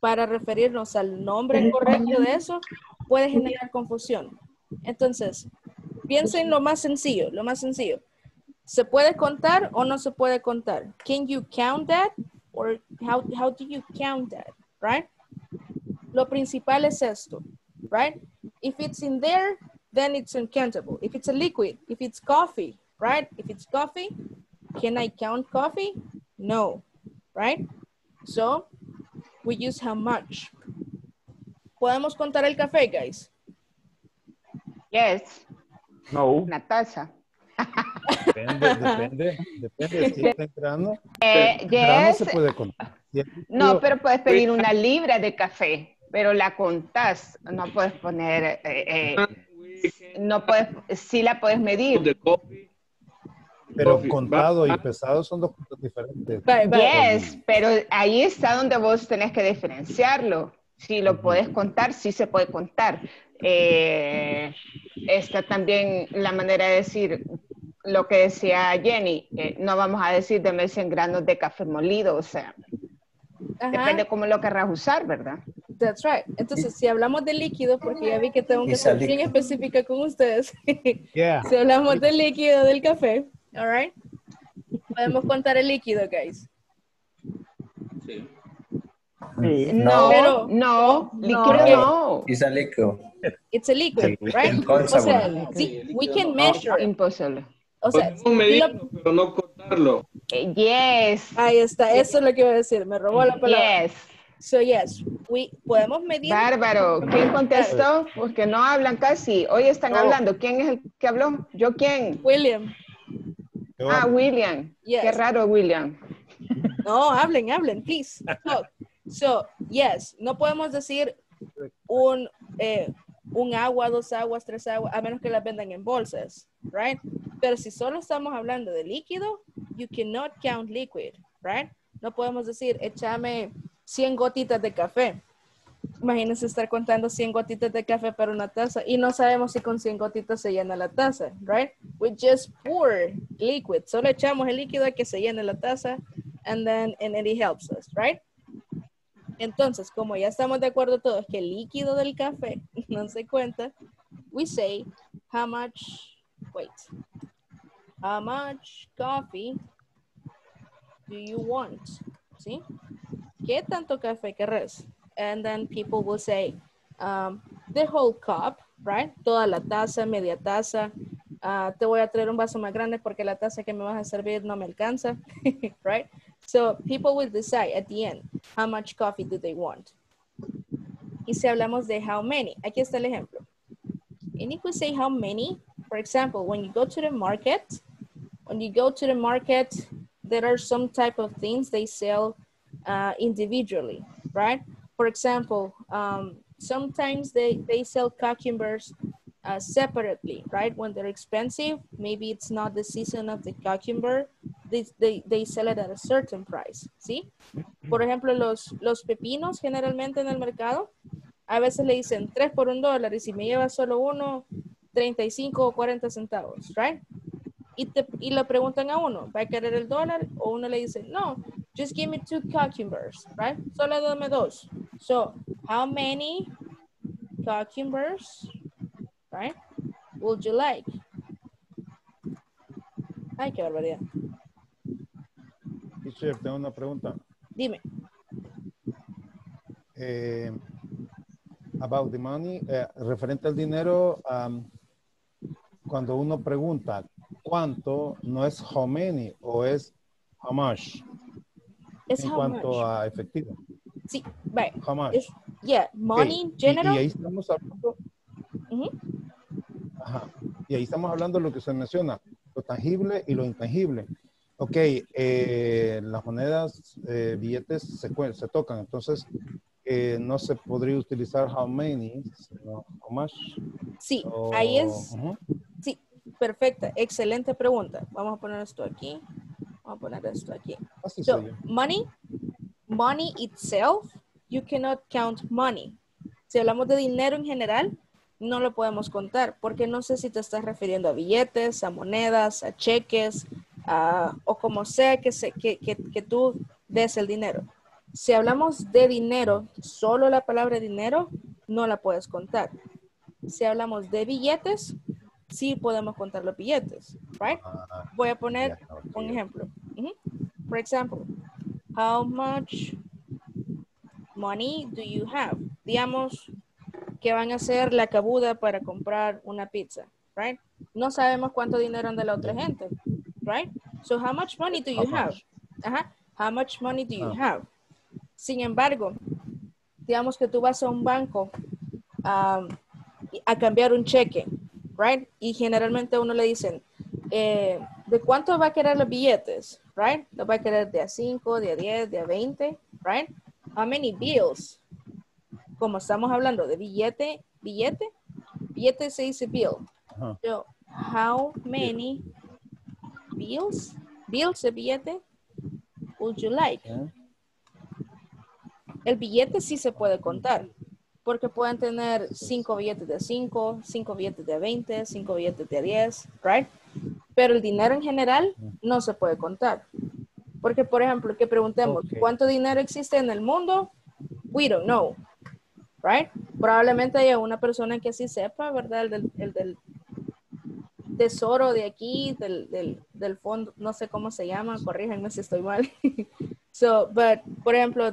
para referirnos al nombre correcto de eso, puede generar confusión. Entonces, piensen en lo más sencillo, lo más sencillo. ¿Se puede contar o no se puede contar? Can you count that? Or how do you count that, right? Lo principal es esto, right? If it's in there, then it's uncountable. If it's a liquid, if it's coffee, right? If it's coffee, can I count coffee? No, right? So, we use how much. ¿Podemos contar el café, guys? Yes. No. Una taza. Depende, si está entrando, yes. Se puede contar. No, pero puedes pedir 1 libra de café, pero la contás, no puedes poner, no puedes, sí la puedes medir. Pero contado y pesado son 2 cosas diferentes. Yes, pero ahí está donde vos tenés que diferenciarlo. Si lo puedes contar, sí se puede contar. Está también la manera de decir lo que decía Jenny, no vamos a decir de 100 granos de café molido, o sea, ajá, depende cómo lo querrás usar, ¿verdad? That's right. Entonces, si hablamos de líquido, porque ya vi que tengo que ser bien específica con ustedes. Yeah. Si hablamos de líquido del café, all right, podemos contar el líquido, guys. Sí. No, liquid. It's a liquid. It's a liquid, right? O sea, sí, we can measure. Imposible. O sea, medirlo, pero no contarlo. Yes. Ahí está, eso es lo que iba a decir, me robó la palabra. Yes. So yes, we podemos medir. Bárbaro, ¿quién contestó? Porque no hablan casi, hoy están hablando. ¿Quién es el que habló? ¿Yo quién? William. Ah, William. Yes. Qué raro, William. No, hablen, hablen, please. Talk. So, yes, no podemos decir un agua, 2 aguas, 3 aguas, a menos que las vendan en bolsas, right? Pero si solo estamos hablando de líquido, you cannot count liquid, right? No podemos decir, échame 100 gotitas de café. Imagínense estar contando 100 gotitas de café para una taza y no sabemos si con 100 gotitas se llena la taza, right? We just pour liquid. Solo echamos el líquido a que se llene la taza and then it helps us, right? Entonces, como ya estamos de acuerdo todos que el líquido del café no se cuenta, we say how much coffee do you want? ¿Sí? ¿Qué tanto café querés? And then people will say the whole cup, right? Toda la taza, media taza. Te voy a traer un vaso más grande porque la taza que me vas a servir no me alcanza, right? So people will decide at the end how much coffee do they want. Y si hablamos de how many, aquí está el ejemplo. And if we say how many, for example, when you go to the market, there are some type of things they sell individually, right? For example, sometimes they sell cucumbers separately, right? When they're expensive, maybe it's not the season of the cucumber. They sell it at a certain price, ¿sí? Por ejemplo, los pepinos generalmente en el mercado, a veces le dicen 3 por $1 y si me llevas solo uno, 35 o 40 centavos, right? Y le preguntan a uno, ¿va a querer el $1? O uno le dice, no, just give me 2 cucumbers, right? Solo dame 2. So, how many cucumbers, right, would you like? Ay, qué barbaridad. Chef, tengo una pregunta. Dime. About the money, referente al dinero, cuando uno pregunta cuánto, no es how many o es how much. Es en how cuanto much. A efectivo. Sí, right. How much. It's, yeah, money in general. Y ahí estamos hablando. Uh-huh. Ajá. Y ahí estamos hablando de lo que se menciona, lo tangible y lo intangible. Ok, las monedas, billetes se tocan, entonces no se podría utilizar how many, sino how much. Sí, o, ahí es. Uh-huh. Sí, perfecta, excelente pregunta. Vamos a poner esto aquí. Vamos a poner esto aquí. Así so, money itself, you cannot count money. Si hablamos de dinero en general, no lo podemos contar, porque no sé si te estás refiriendo a billetes, a monedas, a cheques, o como sea que tú des el dinero. Si hablamos de dinero, solo la palabra dinero no la puedes contar. Si hablamos de billetes, sí podemos contar los billetes, right? Voy a poner un ejemplo. For example, how much money do you have? Digamos que van a hacer la cabuda para comprar una pizza, right? No sabemos cuánto dinero anda la otra gente, right? So how much money do you have? Ajá. How much money do you have? Sin embargo, digamos que tú vas a un banco a cambiar un cheque, right? Y generalmente a uno le dicen, ¿de cuánto va a querer los billetes? Right? ¿Los va a querer de a 5, de a 10, de a 20? Right? How many bills? Como estamos hablando de billete se dice bill. Uh-huh. So, how many bills de billete would you like? El billete sí se puede contar, porque pueden tener 5 billetes de 5, 5 billetes de 20, 5 billetes de 10, right? Pero el dinero en general no se puede contar. Porque, por ejemplo, que preguntemos, okay, ¿cuánto dinero existe en el mundo? We don't know, right? Probablemente haya una persona que sí sepa, ¿verdad? El del tesoro de aquí, del fondo, no sé cómo se llama, corríjanme si estoy mal. So, but, por ejemplo,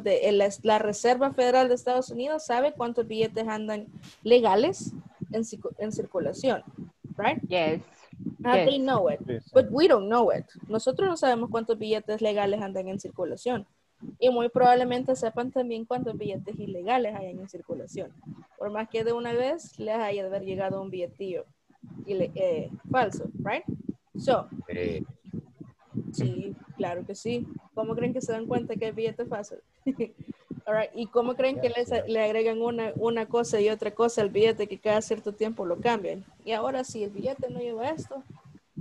la Reserva Federal de Estados Unidos sabe cuántos billetes andan legales en circulación, right? Yes. Yes. They know it, but we don't know it. Nosotros no sabemos cuántos billetes legales andan en circulación. Y muy probablemente sepan también cuántos billetes ilegales hay en circulación. Por más que de una vez les haya de haber llegado un billetillo falso, right? So, sí, claro que sí. ¿Cómo creen que se dan cuenta que hay billetes falsos? All right. ¿Y cómo creen que le agregan una cosa y otra cosa al billete que cada cierto tiempo lo cambian? Y ahora si el billete no lleva esto,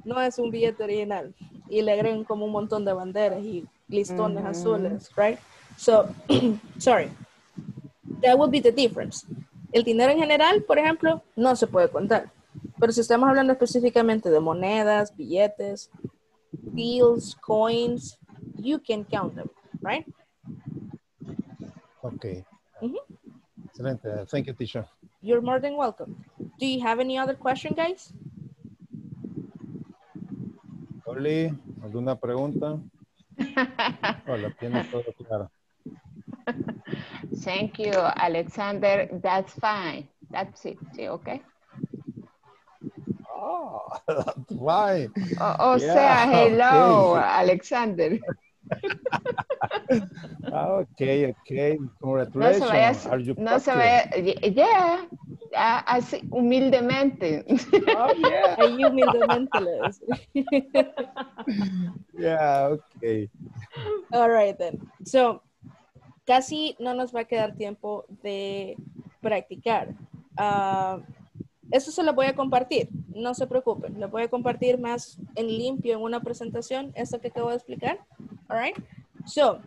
no es un billete original. Y le agregan como un montón de banderas y listones azules, right? So, sorry. That would be the difference. El dinero en general, por ejemplo, no se puede contar. Pero si estamos hablando específicamente de monedas, billetes, bills, coins, you can count them, right? Okay. Excellent. Thank you, teacher. You're more than welcome. Do you have any other question, guys? Oli, ¿alguna pregunta? Hola, tienes todo claro. Thank you, Alexander. That's fine. That's it. Okay? Oh, that's why. O sea, hello, okay. Alexander. Okay. Congratulations. No se vaya, are you yeah. Así, humildemente. Oh, yeah. Ay, humildemente. Yeah, okay. All right, then. So, casi no nos va a quedar tiempo de practicar. Eso se lo voy a compartir. No se preocupen. Lo voy a compartir más en limpio en una presentación. Esto que acabo de explicar. All right. So,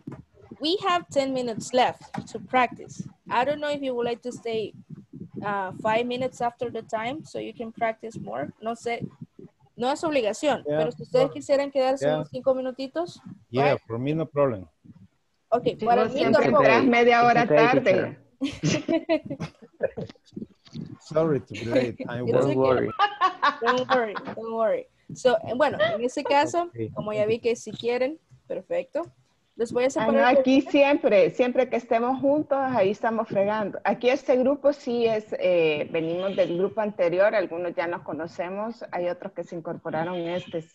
we have 10 minutes left to practice. I don't know if you would like to stay 5 minutes after the time so you can practice more. No sé. No es obligación. Yeah, pero si ustedes quisieran quedarse unos 5 minutitos. Yeah, right? For me no problem. Okay. Si para no mí no problem. Media hora tarde. Sorry to be late. Don't worry. Don't worry. So, bueno, en ese caso, okay, como ya vi que si quieren, perfecto. Les voy a separar. Ah, no, aquí siempre que estemos juntos, ahí estamos fregando. Aquí este grupo sí es, venimos del grupo anterior, algunos ya nos conocemos, hay otros que se incorporaron este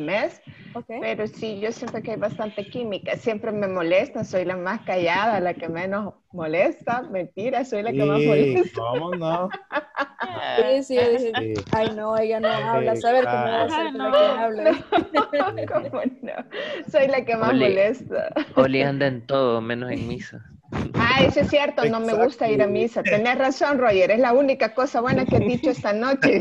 mes. Okay. Pero sí, yo siento que hay bastante química. Siempre me molestan, soy la más callada, la que menos molesta. Mentira, soy la que más molesta. ¿Cómo no? Sí, yo dije, ay no, ella no habla, saber cómo va a ser la que hable. No, ¿cómo no? Soy la que más molesta. Oli anda en todo, menos en misa. Ah, eso es cierto, no me gusta ir a misa. Tenés razón, Roger, es la única cosa buena que he dicho esta noche.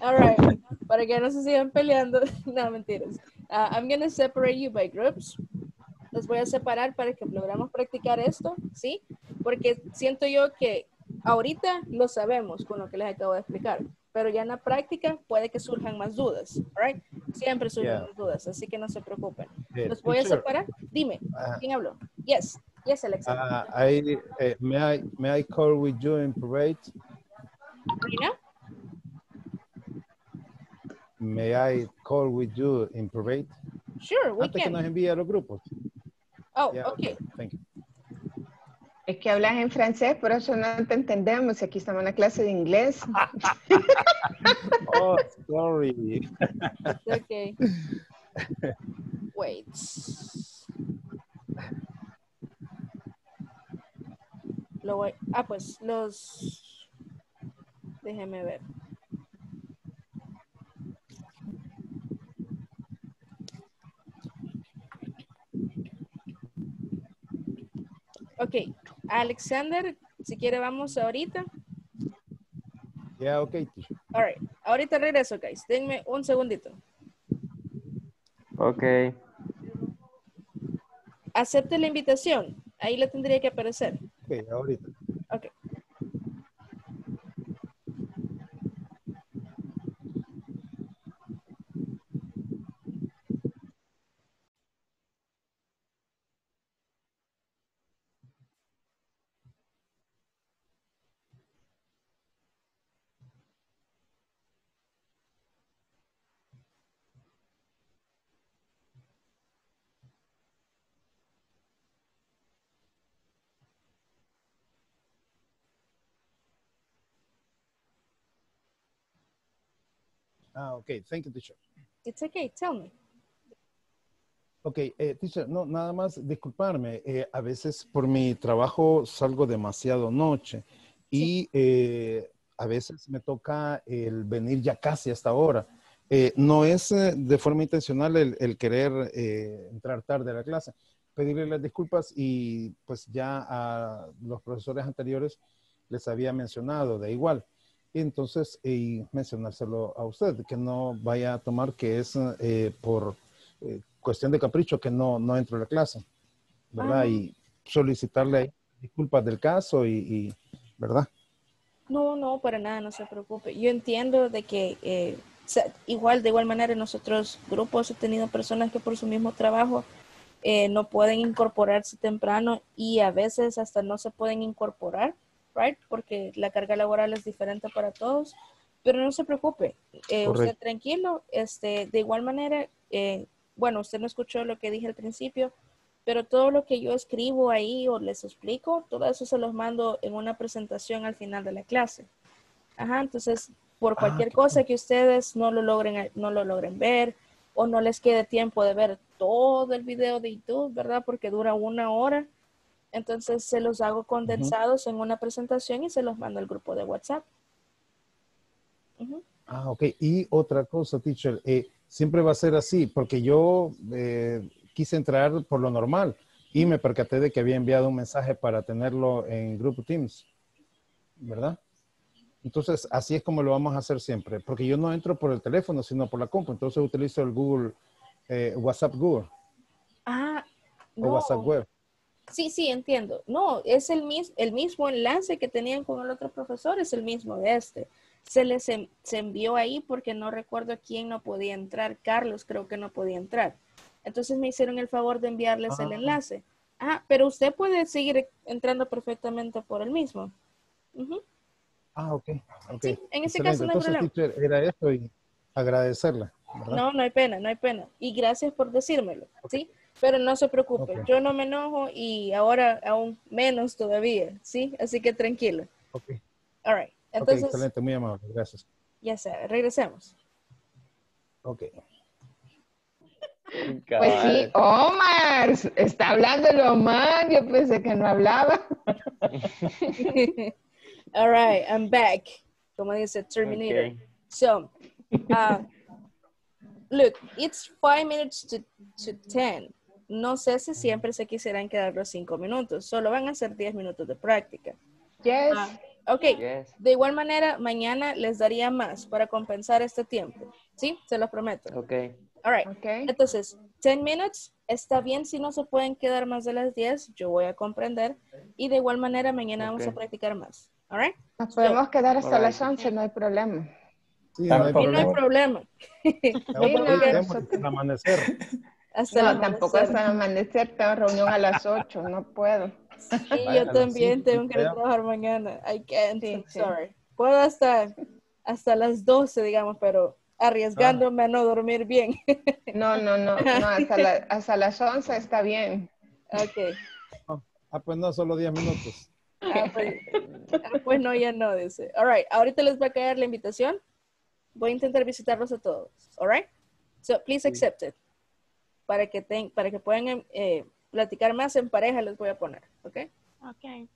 All right, para que no se sigan peleando. No, mentiras. I'm going to separate you by groups. Los voy a separar para que logramos practicar esto, ¿sí? Porque siento yo que ahorita lo sabemos con lo que les acabo de explicar, pero ya en la práctica puede que surjan más dudas, right? Siempre surgen más dudas, así que no se preocupen. Los voy a separar. Dime, ¿quién habló? Yes, Alexander. May I call with you in private? Marina? May I call with you in private? Sure, we can. Antes que nos envíe a los grupos. Oh, yeah, okay. Thank you. Es que hablas en francés, por eso no te entendemos. Aquí estamos en una clase de inglés. Oh, sorry. Okay. Wait. Pues los... Déjeme ver. Ok. Alexander, si quiere vamos ahorita. Yeah, okay. All right. Ahorita regreso, guys. Denme un segundito. Okay. acepte la invitación. Ahí le tendría que aparecer. Sí, ahorita. Ok. Ah, okay. Thank you, teacher. It's okay. Tell me. Okay, teacher, no, nada más disculparme. A veces por mi trabajo salgo demasiado noche y sí. A veces me toca el venir ya casi hasta ahora. No es de forma intencional el querer entrar tarde a la clase. Pedirle las disculpas y pues ya a los profesores anteriores les había mencionado de igual. Entonces, y mencionárselo a usted, que no vaya a tomar que es por cuestión de capricho que no entro a la clase, ¿verdad? Ah. Y solicitarle disculpas del caso y ¿verdad? No, no, para nada, no se preocupe. Yo entiendo de que de igual manera en nosotros grupos he tenido personas que por su mismo trabajo no pueden incorporarse temprano y a veces hasta no se pueden incorporar. Right? Porque la carga laboral es diferente para todos, pero no se preocupe, usted tranquilo, de igual manera, bueno, usted no escuchó lo que dije al principio, pero todo lo que yo escribo ahí o les explico, todo eso se los mando en una presentación al final de la clase. Ajá, entonces, por cualquier cosa que ustedes no lo logren ver o no les quede tiempo de ver todo el video de YouTube, ¿verdad? Porque dura 1 hora. Entonces, se los hago condensados en una presentación y se los mando al grupo de WhatsApp. Ah, ok. Y otra cosa, teacher. Siempre va a ser así, porque yo quise entrar por lo normal y me percaté de que había enviado un mensaje para tenerlo en Grupo Teams, ¿verdad? Entonces, así es como lo vamos a hacer siempre. Porque yo no entro por el teléfono, sino por la compu. Entonces, utilizo el Google, WhatsApp Google. Ah, no. O WhatsApp Web. Sí, sí, entiendo. No, es el mismo enlace que tenían con el otro profesor, es el mismo de este. Se envió ahí porque no recuerdo quién no podía entrar. Carlos creo que no podía entrar. Entonces me hicieron el favor de enviarles el enlace. Ah, pero usted puede seguir entrando perfectamente por el mismo. Ah, ok. Sí, en ese caso no hay problema. Entonces, teacher, era esto y agradecerla. ¿Verdad? No, no hay pena, no hay pena. Y gracias por decírmelo, ¿sí? Pero no se preocupe, yo no me enojo y ahora aún menos todavía, ¿sí? Así que tranquilo. Ok. All right. Entonces, excelente, muy amable, gracias. Ya sea, regresemos. Ok. Pues sí, Omar, está hablando el Omar, yo pensé que no hablaba. All right, I'm back. Como dice Terminator. Okay. So, look, it's 5 minutes to 10. No sé si siempre se quisieran quedar los 5 minutos. Solo van a ser 10 minutos de práctica. Yes. Ok. Yes. De igual manera, mañana les daría más para compensar este tiempo. ¿Sí? Se los prometo. Ok. All right. Okay. Entonces, 10 minutes. Está bien si no se pueden quedar más de las 10. Yo voy a comprender. Y de igual manera, mañana vamos a practicar más. All right. Nos podemos quedar hasta las 11. No hay problema. Sí, no hay problema. Hasta amanecer. No, tampoco hasta amanecer. Tengo reunión a las 8. No puedo. Sí, yo también tengo que trabajar mañana. I can't. Sí, sorry. Sí. Puedo hasta las 12, digamos, pero arriesgándome a no dormir bien. No. Hasta las 11 está bien. Ok. Pues no, solo 10 minutos. Pues no, ya no, dice. All right. Ahorita les va a caer la invitación. Voy a intentar visitarlos a todos, all right? So, please accept it. Para que puedan platicar más en pareja, les voy a poner, ¿ok? Ok.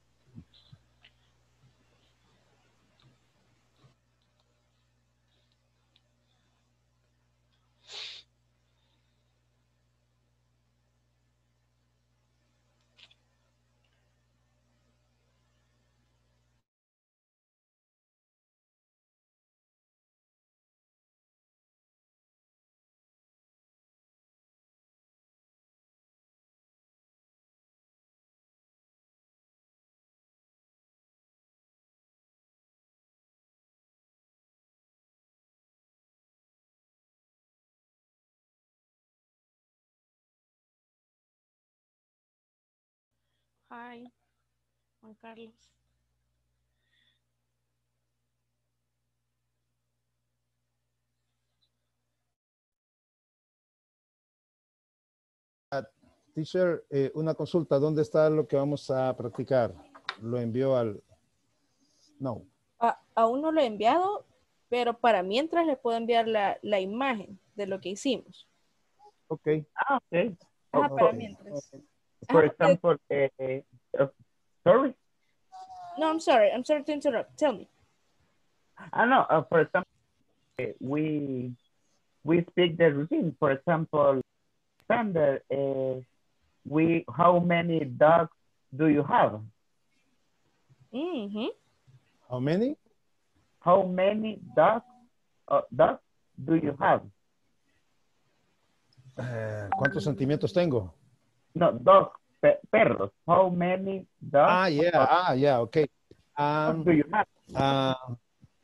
Hi, Juan Carlos. Teacher, una consulta. ¿Dónde está lo que vamos a practicar? Lo envió al... No. Aún no lo he enviado, pero para mientras le puedo enviar la imagen de lo que hicimos. Ok. Ah, ok. Ajá, para mientras. For example, sorry? No, I'm sorry. I'm sorry to interrupt. Tell me. Ah, no. For example, we speak the routine. For example, standard, how many dogs do you have? Mm-hmm. How many? How many dogs do you have? ¿Cuántos sentimientos tengo? No, dogs, perros. How many dogs? Yeah, okay. What do you have?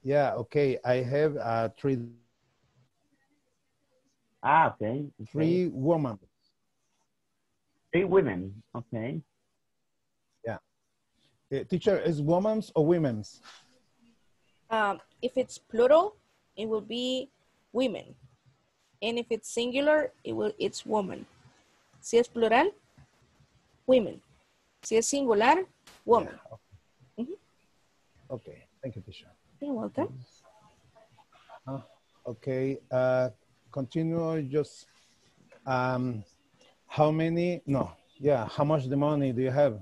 Yeah, okay. I have three. Okay. Three women. Three women, okay. Yeah. Teacher, is women's or women's? If it's plural, it will be women. And if it's singular, it's woman. Si es plural, women. Si es singular, woman. Yeah, okay. Mm-hmm. Okay, thank you, teacher. You're welcome. Okay. Continue just how much the money do you have?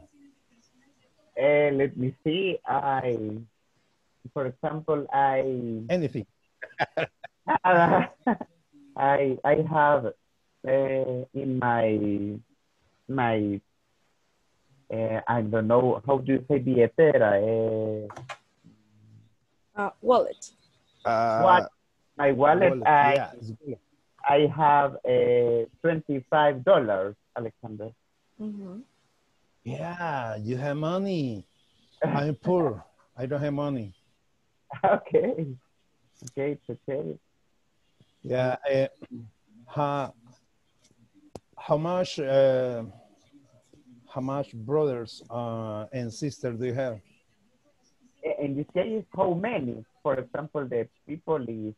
Let me see. Anything. I have in my I don't know, how do you say billetera? Wallet. What? My wallet, I have $25, Alexander. Mm-hmm. Yeah, you have money. I'm poor. I don't have money. Okay. Okay, it's okay. Yeah. How much brothers and sisters do you have? In this case, how many? For example, the people is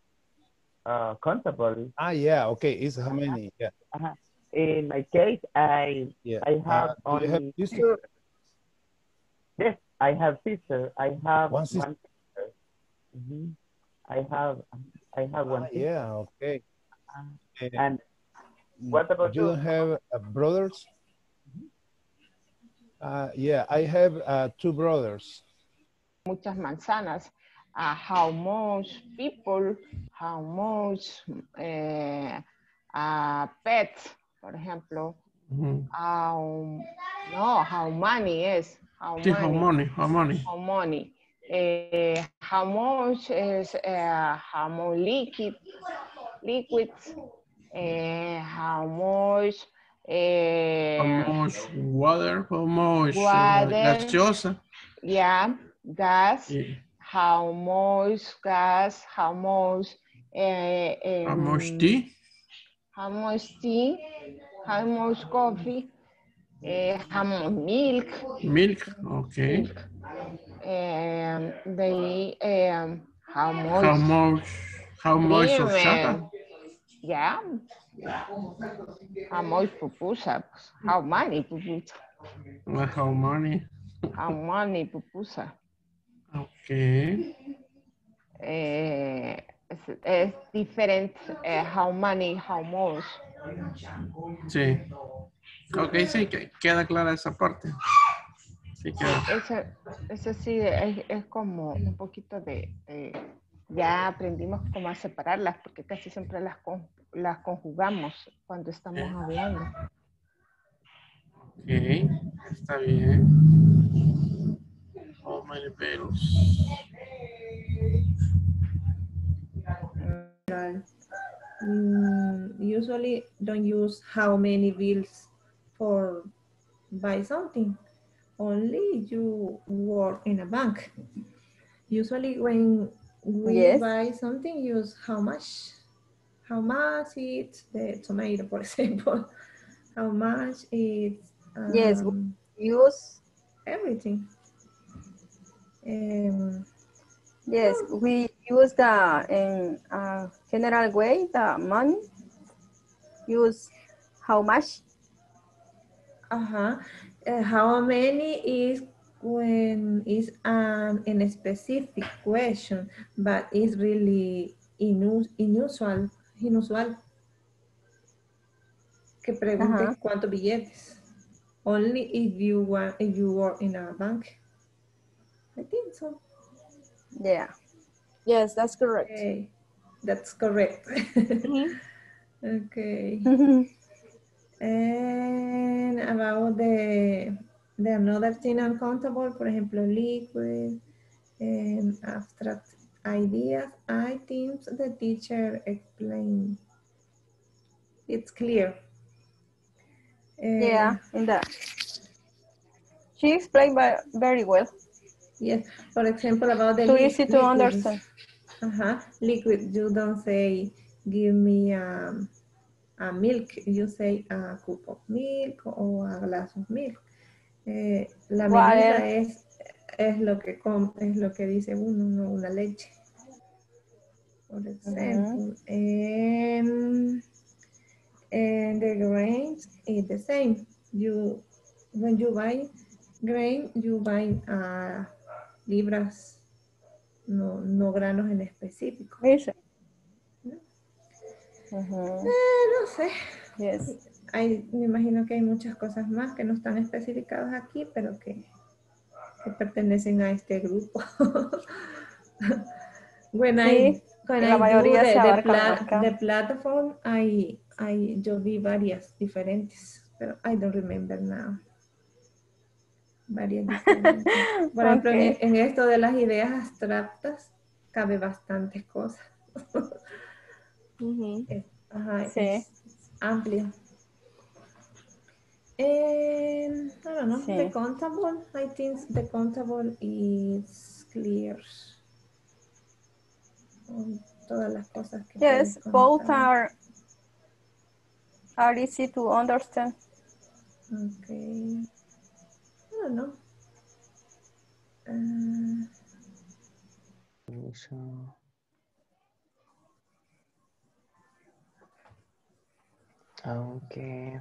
countable. Yeah, okay. It's how many? Yeah. Uh-huh. In my case, I have only. Do you have sister? Yes, I have sister. I have one sister. Mm-hmm. I have one. Sister. Yeah, okay. And what about you? You don't have brothers? Mm-hmm. Yeah, I have two brothers. Muchas manzanas. How much people, how much pets, for example, mm-hmm. How money is, how money, how much is, how much liquid, how much water, gaseosa, gas. Yeah. How much gas? How much tea? How much coffee? How much milk? Okay. Milk. How much? How much horchata? Yeah. How much pupusas? How many pupusas? How many pupusas? Okay. It's different. How much? Sí. Okay, sí, queda clara esa parte. Sí, eso sí, es como un poquito de ya aprendimos cómo a separarlas, porque casi siempre las conjugamos cuando estamos hablando. Okay, está bien. How many bells? Usually don't use how many bills for buy something. Only you work in a bank. Usually when we buy something, use how much. How much is the tomato, for example. How much is... use everything. Yes, we use the, in a general way, the money. Use how much? How many is when it's in a specific question, but it's really inusual. Que pregunte cuántos billetes. Only if you work in a bank. I think so. Yeah. Yes, that's correct. Okay. That's correct. Okay. And about the another thing uncountable, for example, liquid and abstract ideas, I think the teacher explained. It's clear. Yeah, in that. She explained very well. Yes, for example, about the liquid. Too easy to understand. Liquid, you don't say, give me a milk, you say a cup of milk or a glass of milk. La medida es lo que dice uno, no una leche. Por ejemplo, and the grains is the same. You, when you buy grain, you buy libras, no granos en específico. No sé. Yes. Me imagino que hay muchas cosas más que no están especificadas aquí, pero que pertenecen a este grupo. Bueno, la mayoría de plataformas, yo vi varias diferentes, pero I don't remember now. Varias diferentes. Por ejemplo, en esto de las ideas abstractas, cabe bastantes cosas. Es amplio. I don't know, the countable, I think the countable is clear. Todas las cosas que both are easy to understand. Okay. I don't know. Aunque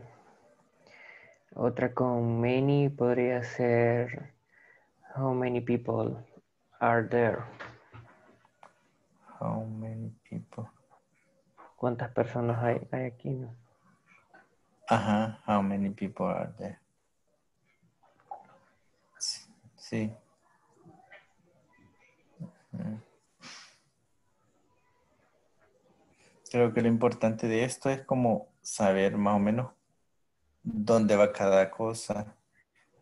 otra con many podría ser how many people are there. How many people? ¿Cuántas personas hay aquí? ¿No? How many people are there? Sí. Creo que lo importante de esto es como saber más o menos dónde va cada cosa.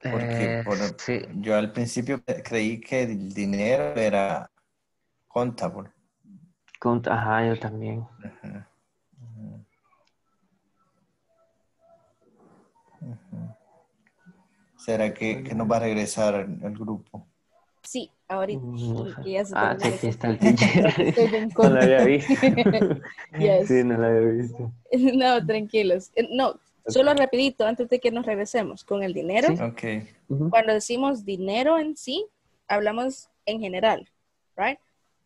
Porque yo al principio creí que el dinero era contable. Yo también. ¿Será que nos va a regresar el grupo? Sí, ahorita. Sí, aquí está el teacher. No lo había visto. Sí, no lo había visto. No, tranquilos. No, solo rapidito, antes de que nos regresemos con el dinero. ¿Sí? Okay. Cuando decimos dinero en sí, hablamos en general, right?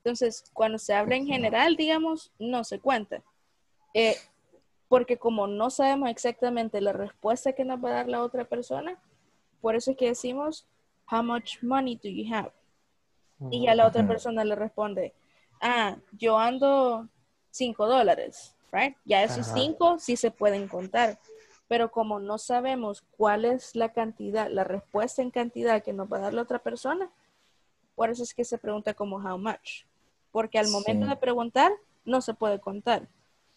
Entonces, cuando se habla en general, digamos, no se cuenta. Porque como no sabemos exactamente la respuesta que nos va a dar la otra persona, por eso es que decimos, how much money do you have? Y a la otra persona le responde, yo ando $5, right? Ya esos 5 sí se pueden contar. Pero como no sabemos cuál es la cantidad, la respuesta en cantidad que nos va a dar la otra persona, por eso es que se pregunta como how much. Porque al momento de preguntar, no se puede contar.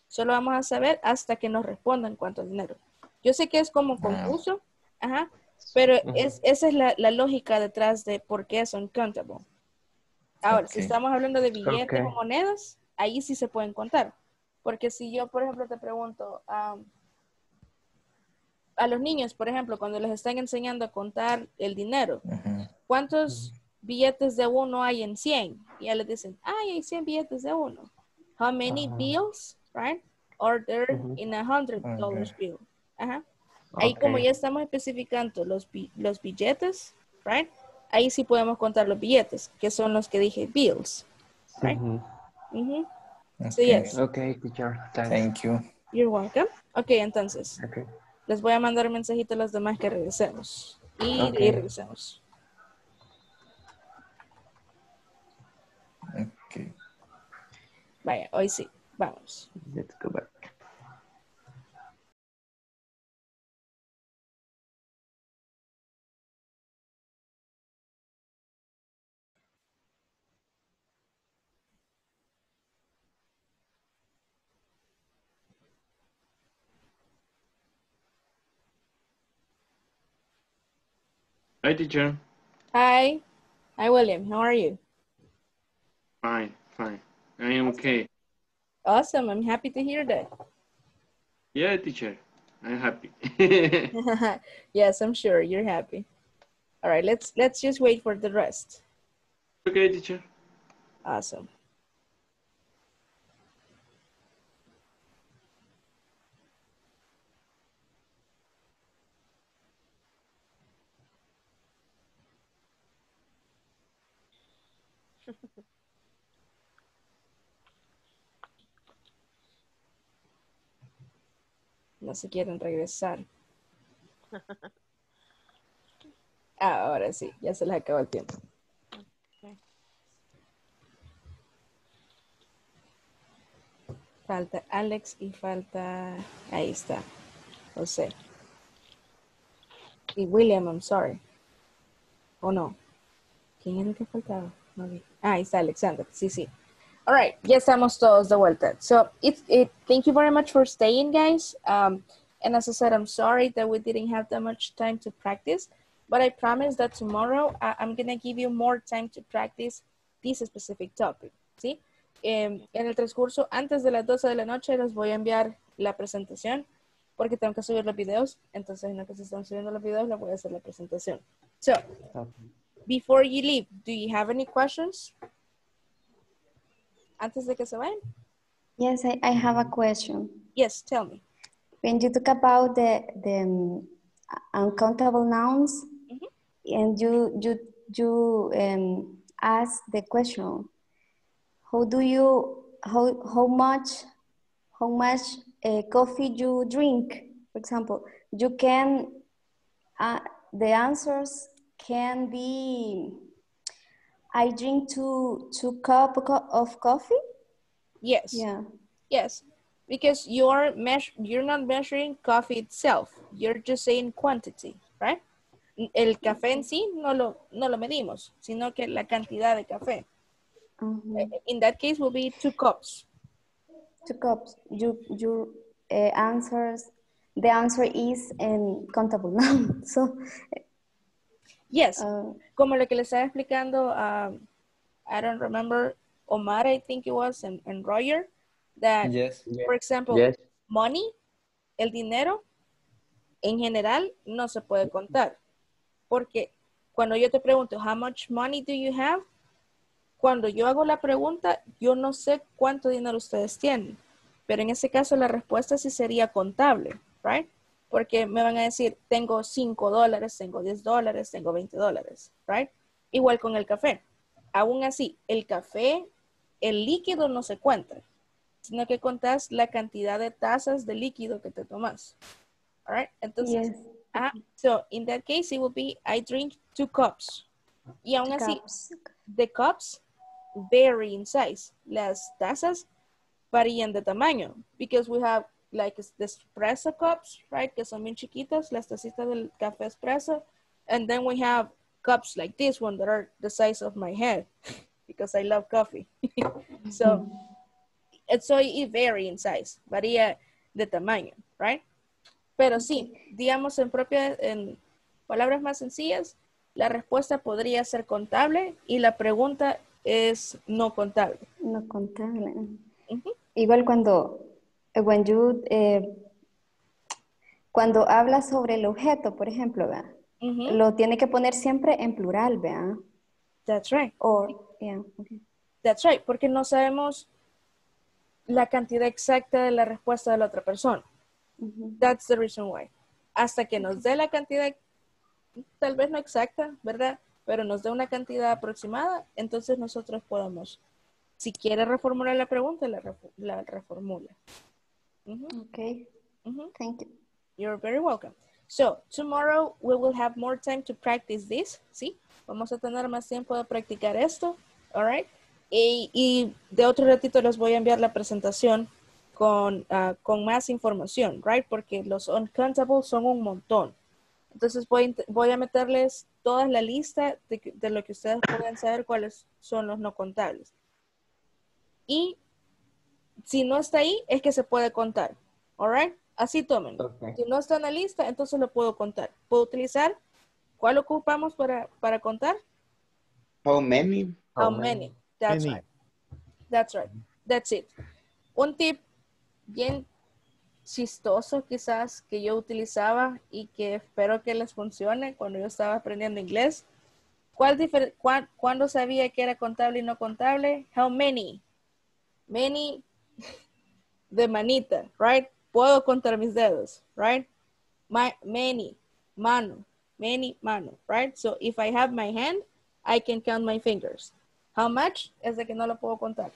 Solo vamos a saber hasta que nos respondan cuánto dinero. Yo sé que es como confuso, pero esa es la lógica detrás de por qué es uncountable. Ahora, si estamos hablando de billetes o monedas, ahí sí se pueden contar. Porque si yo, por ejemplo, te pregunto, a los niños, por ejemplo, cuando les están enseñando a contar el dinero, ¿cuántos billetes de uno hay en 100? Y ya les dicen, hay 100 billetes de uno. How many bills, right, are there in $100 bill? Ahí como ya estamos especificando los billetes, right? Ahí sí podemos contar los billetes, que son los que dije, bills, right? Okay. So, yes. Okay, teacher. Thank you. You're welcome. Okay, entonces. Okay. Les voy a mandar un mensajito a los demás que regresemos. Y, okay. Regresemos. Okay. Vaya, hoy sí. Vamos. Let's go back. Hi, teacher. Hi. Hi, William. How are you? Fine, fine. I am okay. Awesome. I'm happy to hear that. Yeah, teacher. I'm happy. Yes, I'm sure you're happy. All right, let's just wait for the rest. Okay, teacher. Awesome. No se quieren regresar. Ahora sí, ya se les acabó el tiempo. Okay. Falta Alex y falta... Ahí está. José. Y William, I'm sorry. ¿O no? ¿Quién era el que faltaba? No vi. Ah, ahí está Alexander. Sí, sí. All right, ya estamos todos de vuelta. So, thank you very much for staying, guys. And as I said, I'm sorry that we didn't have that much time to practice, but I promise that tomorrow I'm going to give you more time to practice this specific topic, ¿sí? En el transcurso, antes de las 12 de la noche, les voy a enviar la presentación, porque tengo que subir los videos, entonces en lo que se están subiendo los videos, les voy a hacer la presentación. So, before you leave, do you have any questions? Antes de que se vayan? Yes, I have a question. Yes, tell me. When you talk about the uncountable nouns, and you ask the question, how much coffee you drink? For example, you can the answers can be. I drink two cups of coffee? Yes. Yeah. Yes. Because you're not measuring coffee itself. You're just saying quantity, right? El café en sí no lo medimos, sino que la cantidad de café. In that case will be two cups. Two cups. The answer is countable now. So... Yes, como lo que les estaba explicando, I don't remember, Omar, I think it was, and Roger, that, yes, for example, yes. Money, el dinero, en general, no se puede contar. Porque cuando yo te pregunto, how much money do you have? Cuando yo hago la pregunta, yo no sé cuánto dinero ustedes tienen. Pero en ese caso, la respuesta sí sería contable, right? Porque me van a decir, tengo $5, tengo $10, tengo $20, right? Igual con el café. Aún así, el café, el líquido no se cuenta, sino que contás la cantidad de tazas de líquido que te tomas. All right? Entonces, yes. So in that case, it would be, I drink two cups. Y aún así, the cups vary in size. Las tazas varían de tamaño, because we have like the espresso cups, right? Que son bien chiquitas, las tacitas del café espresso. And then we have cups like this one that are the size of my head because I love coffee. So, so it varies in size, varía de tamaño, right? Pero sí, digamos en palabras más sencillas, la respuesta podría ser contable y la pregunta es no contable. No contable. Igual cuando habla sobre el objeto, por ejemplo, ¿verdad? Lo tiene que poner siempre en plural, ¿verdad? That's right. That's right, porque no sabemos la cantidad exacta de la respuesta de la otra persona. That's the reason why. Hasta que nos dé la cantidad tal vez no exacta, ¿verdad? Pero nos da una cantidad aproximada, entonces nosotros podemos, si quiere reformular la pregunta, la reformula. Mm-hmm. Okay. Mm-hmm. Thank you. You're very welcome. So, tomorrow we will have more time to practice this, ¿sí? Vamos a tener más tiempo de practicar esto, all right? Y de otro ratito les voy a enviar la presentación con más información, right? Porque los uncountables son un montón. Entonces voy a meterles toda la lista de lo que ustedes pueden saber cuáles son los no contables. Y si no está ahí, es que se puede contar, all right? Así tomen. Okay. Si no está en la lista, entonces lo puedo contar. ¿Puedo utilizar? ¿Cuál ocupamos para contar? How many? How many. That's many. Right. That's right. That's it. Un tip bien chistoso quizás que yo utilizaba y que espero que les funcione cuando yo estaba aprendiendo inglés. ¿Cuándo sabía que era contable y no contable? How many. Many de manita, right? Puedo contar mis dedos, right? Many, mano. Many, mano, right? So if I have my hand, I can count my fingers. How much? Es de que no lo puedo contar.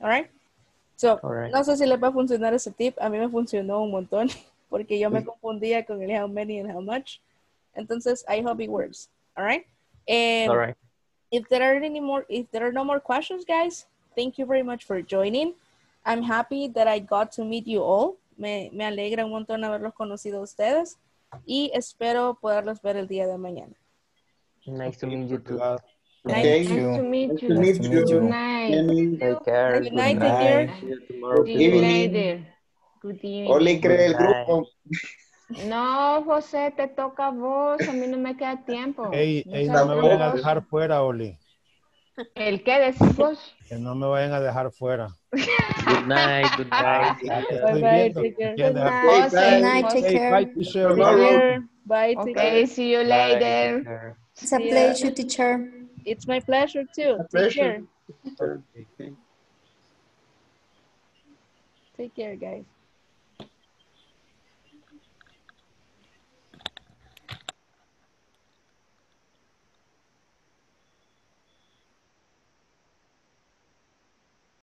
All right? So, all right. No sé si les va a funcionar ese tip. A mí me funcionó un montón porque yo me confundía con el how many and how much. Entonces, I hope it works. All right? All right. If there are no more questions, guys, thank you very much for joining. I'm happy that I got to meet you all. Me alegra un montón haberlos conocido a ustedes y espero poderlos ver el día de mañana. Nice to meet you too. Nice to meet you. Nice to meet you. Good night. Take care. Good night. Good evening. Oli, cree el grupo. No, José, te toca a vos. A mí no me queda tiempo. Ey, no me vayan a dejar fuera, Oli. ¿El qué decís vos? Que no me vayan a dejar fuera. Good night. Good night. Bye. Take care. Good night. Take care. Bye. Okay. See you later. It's a pleasure, teacher. It's my pleasure too. Take care. Take care, guys.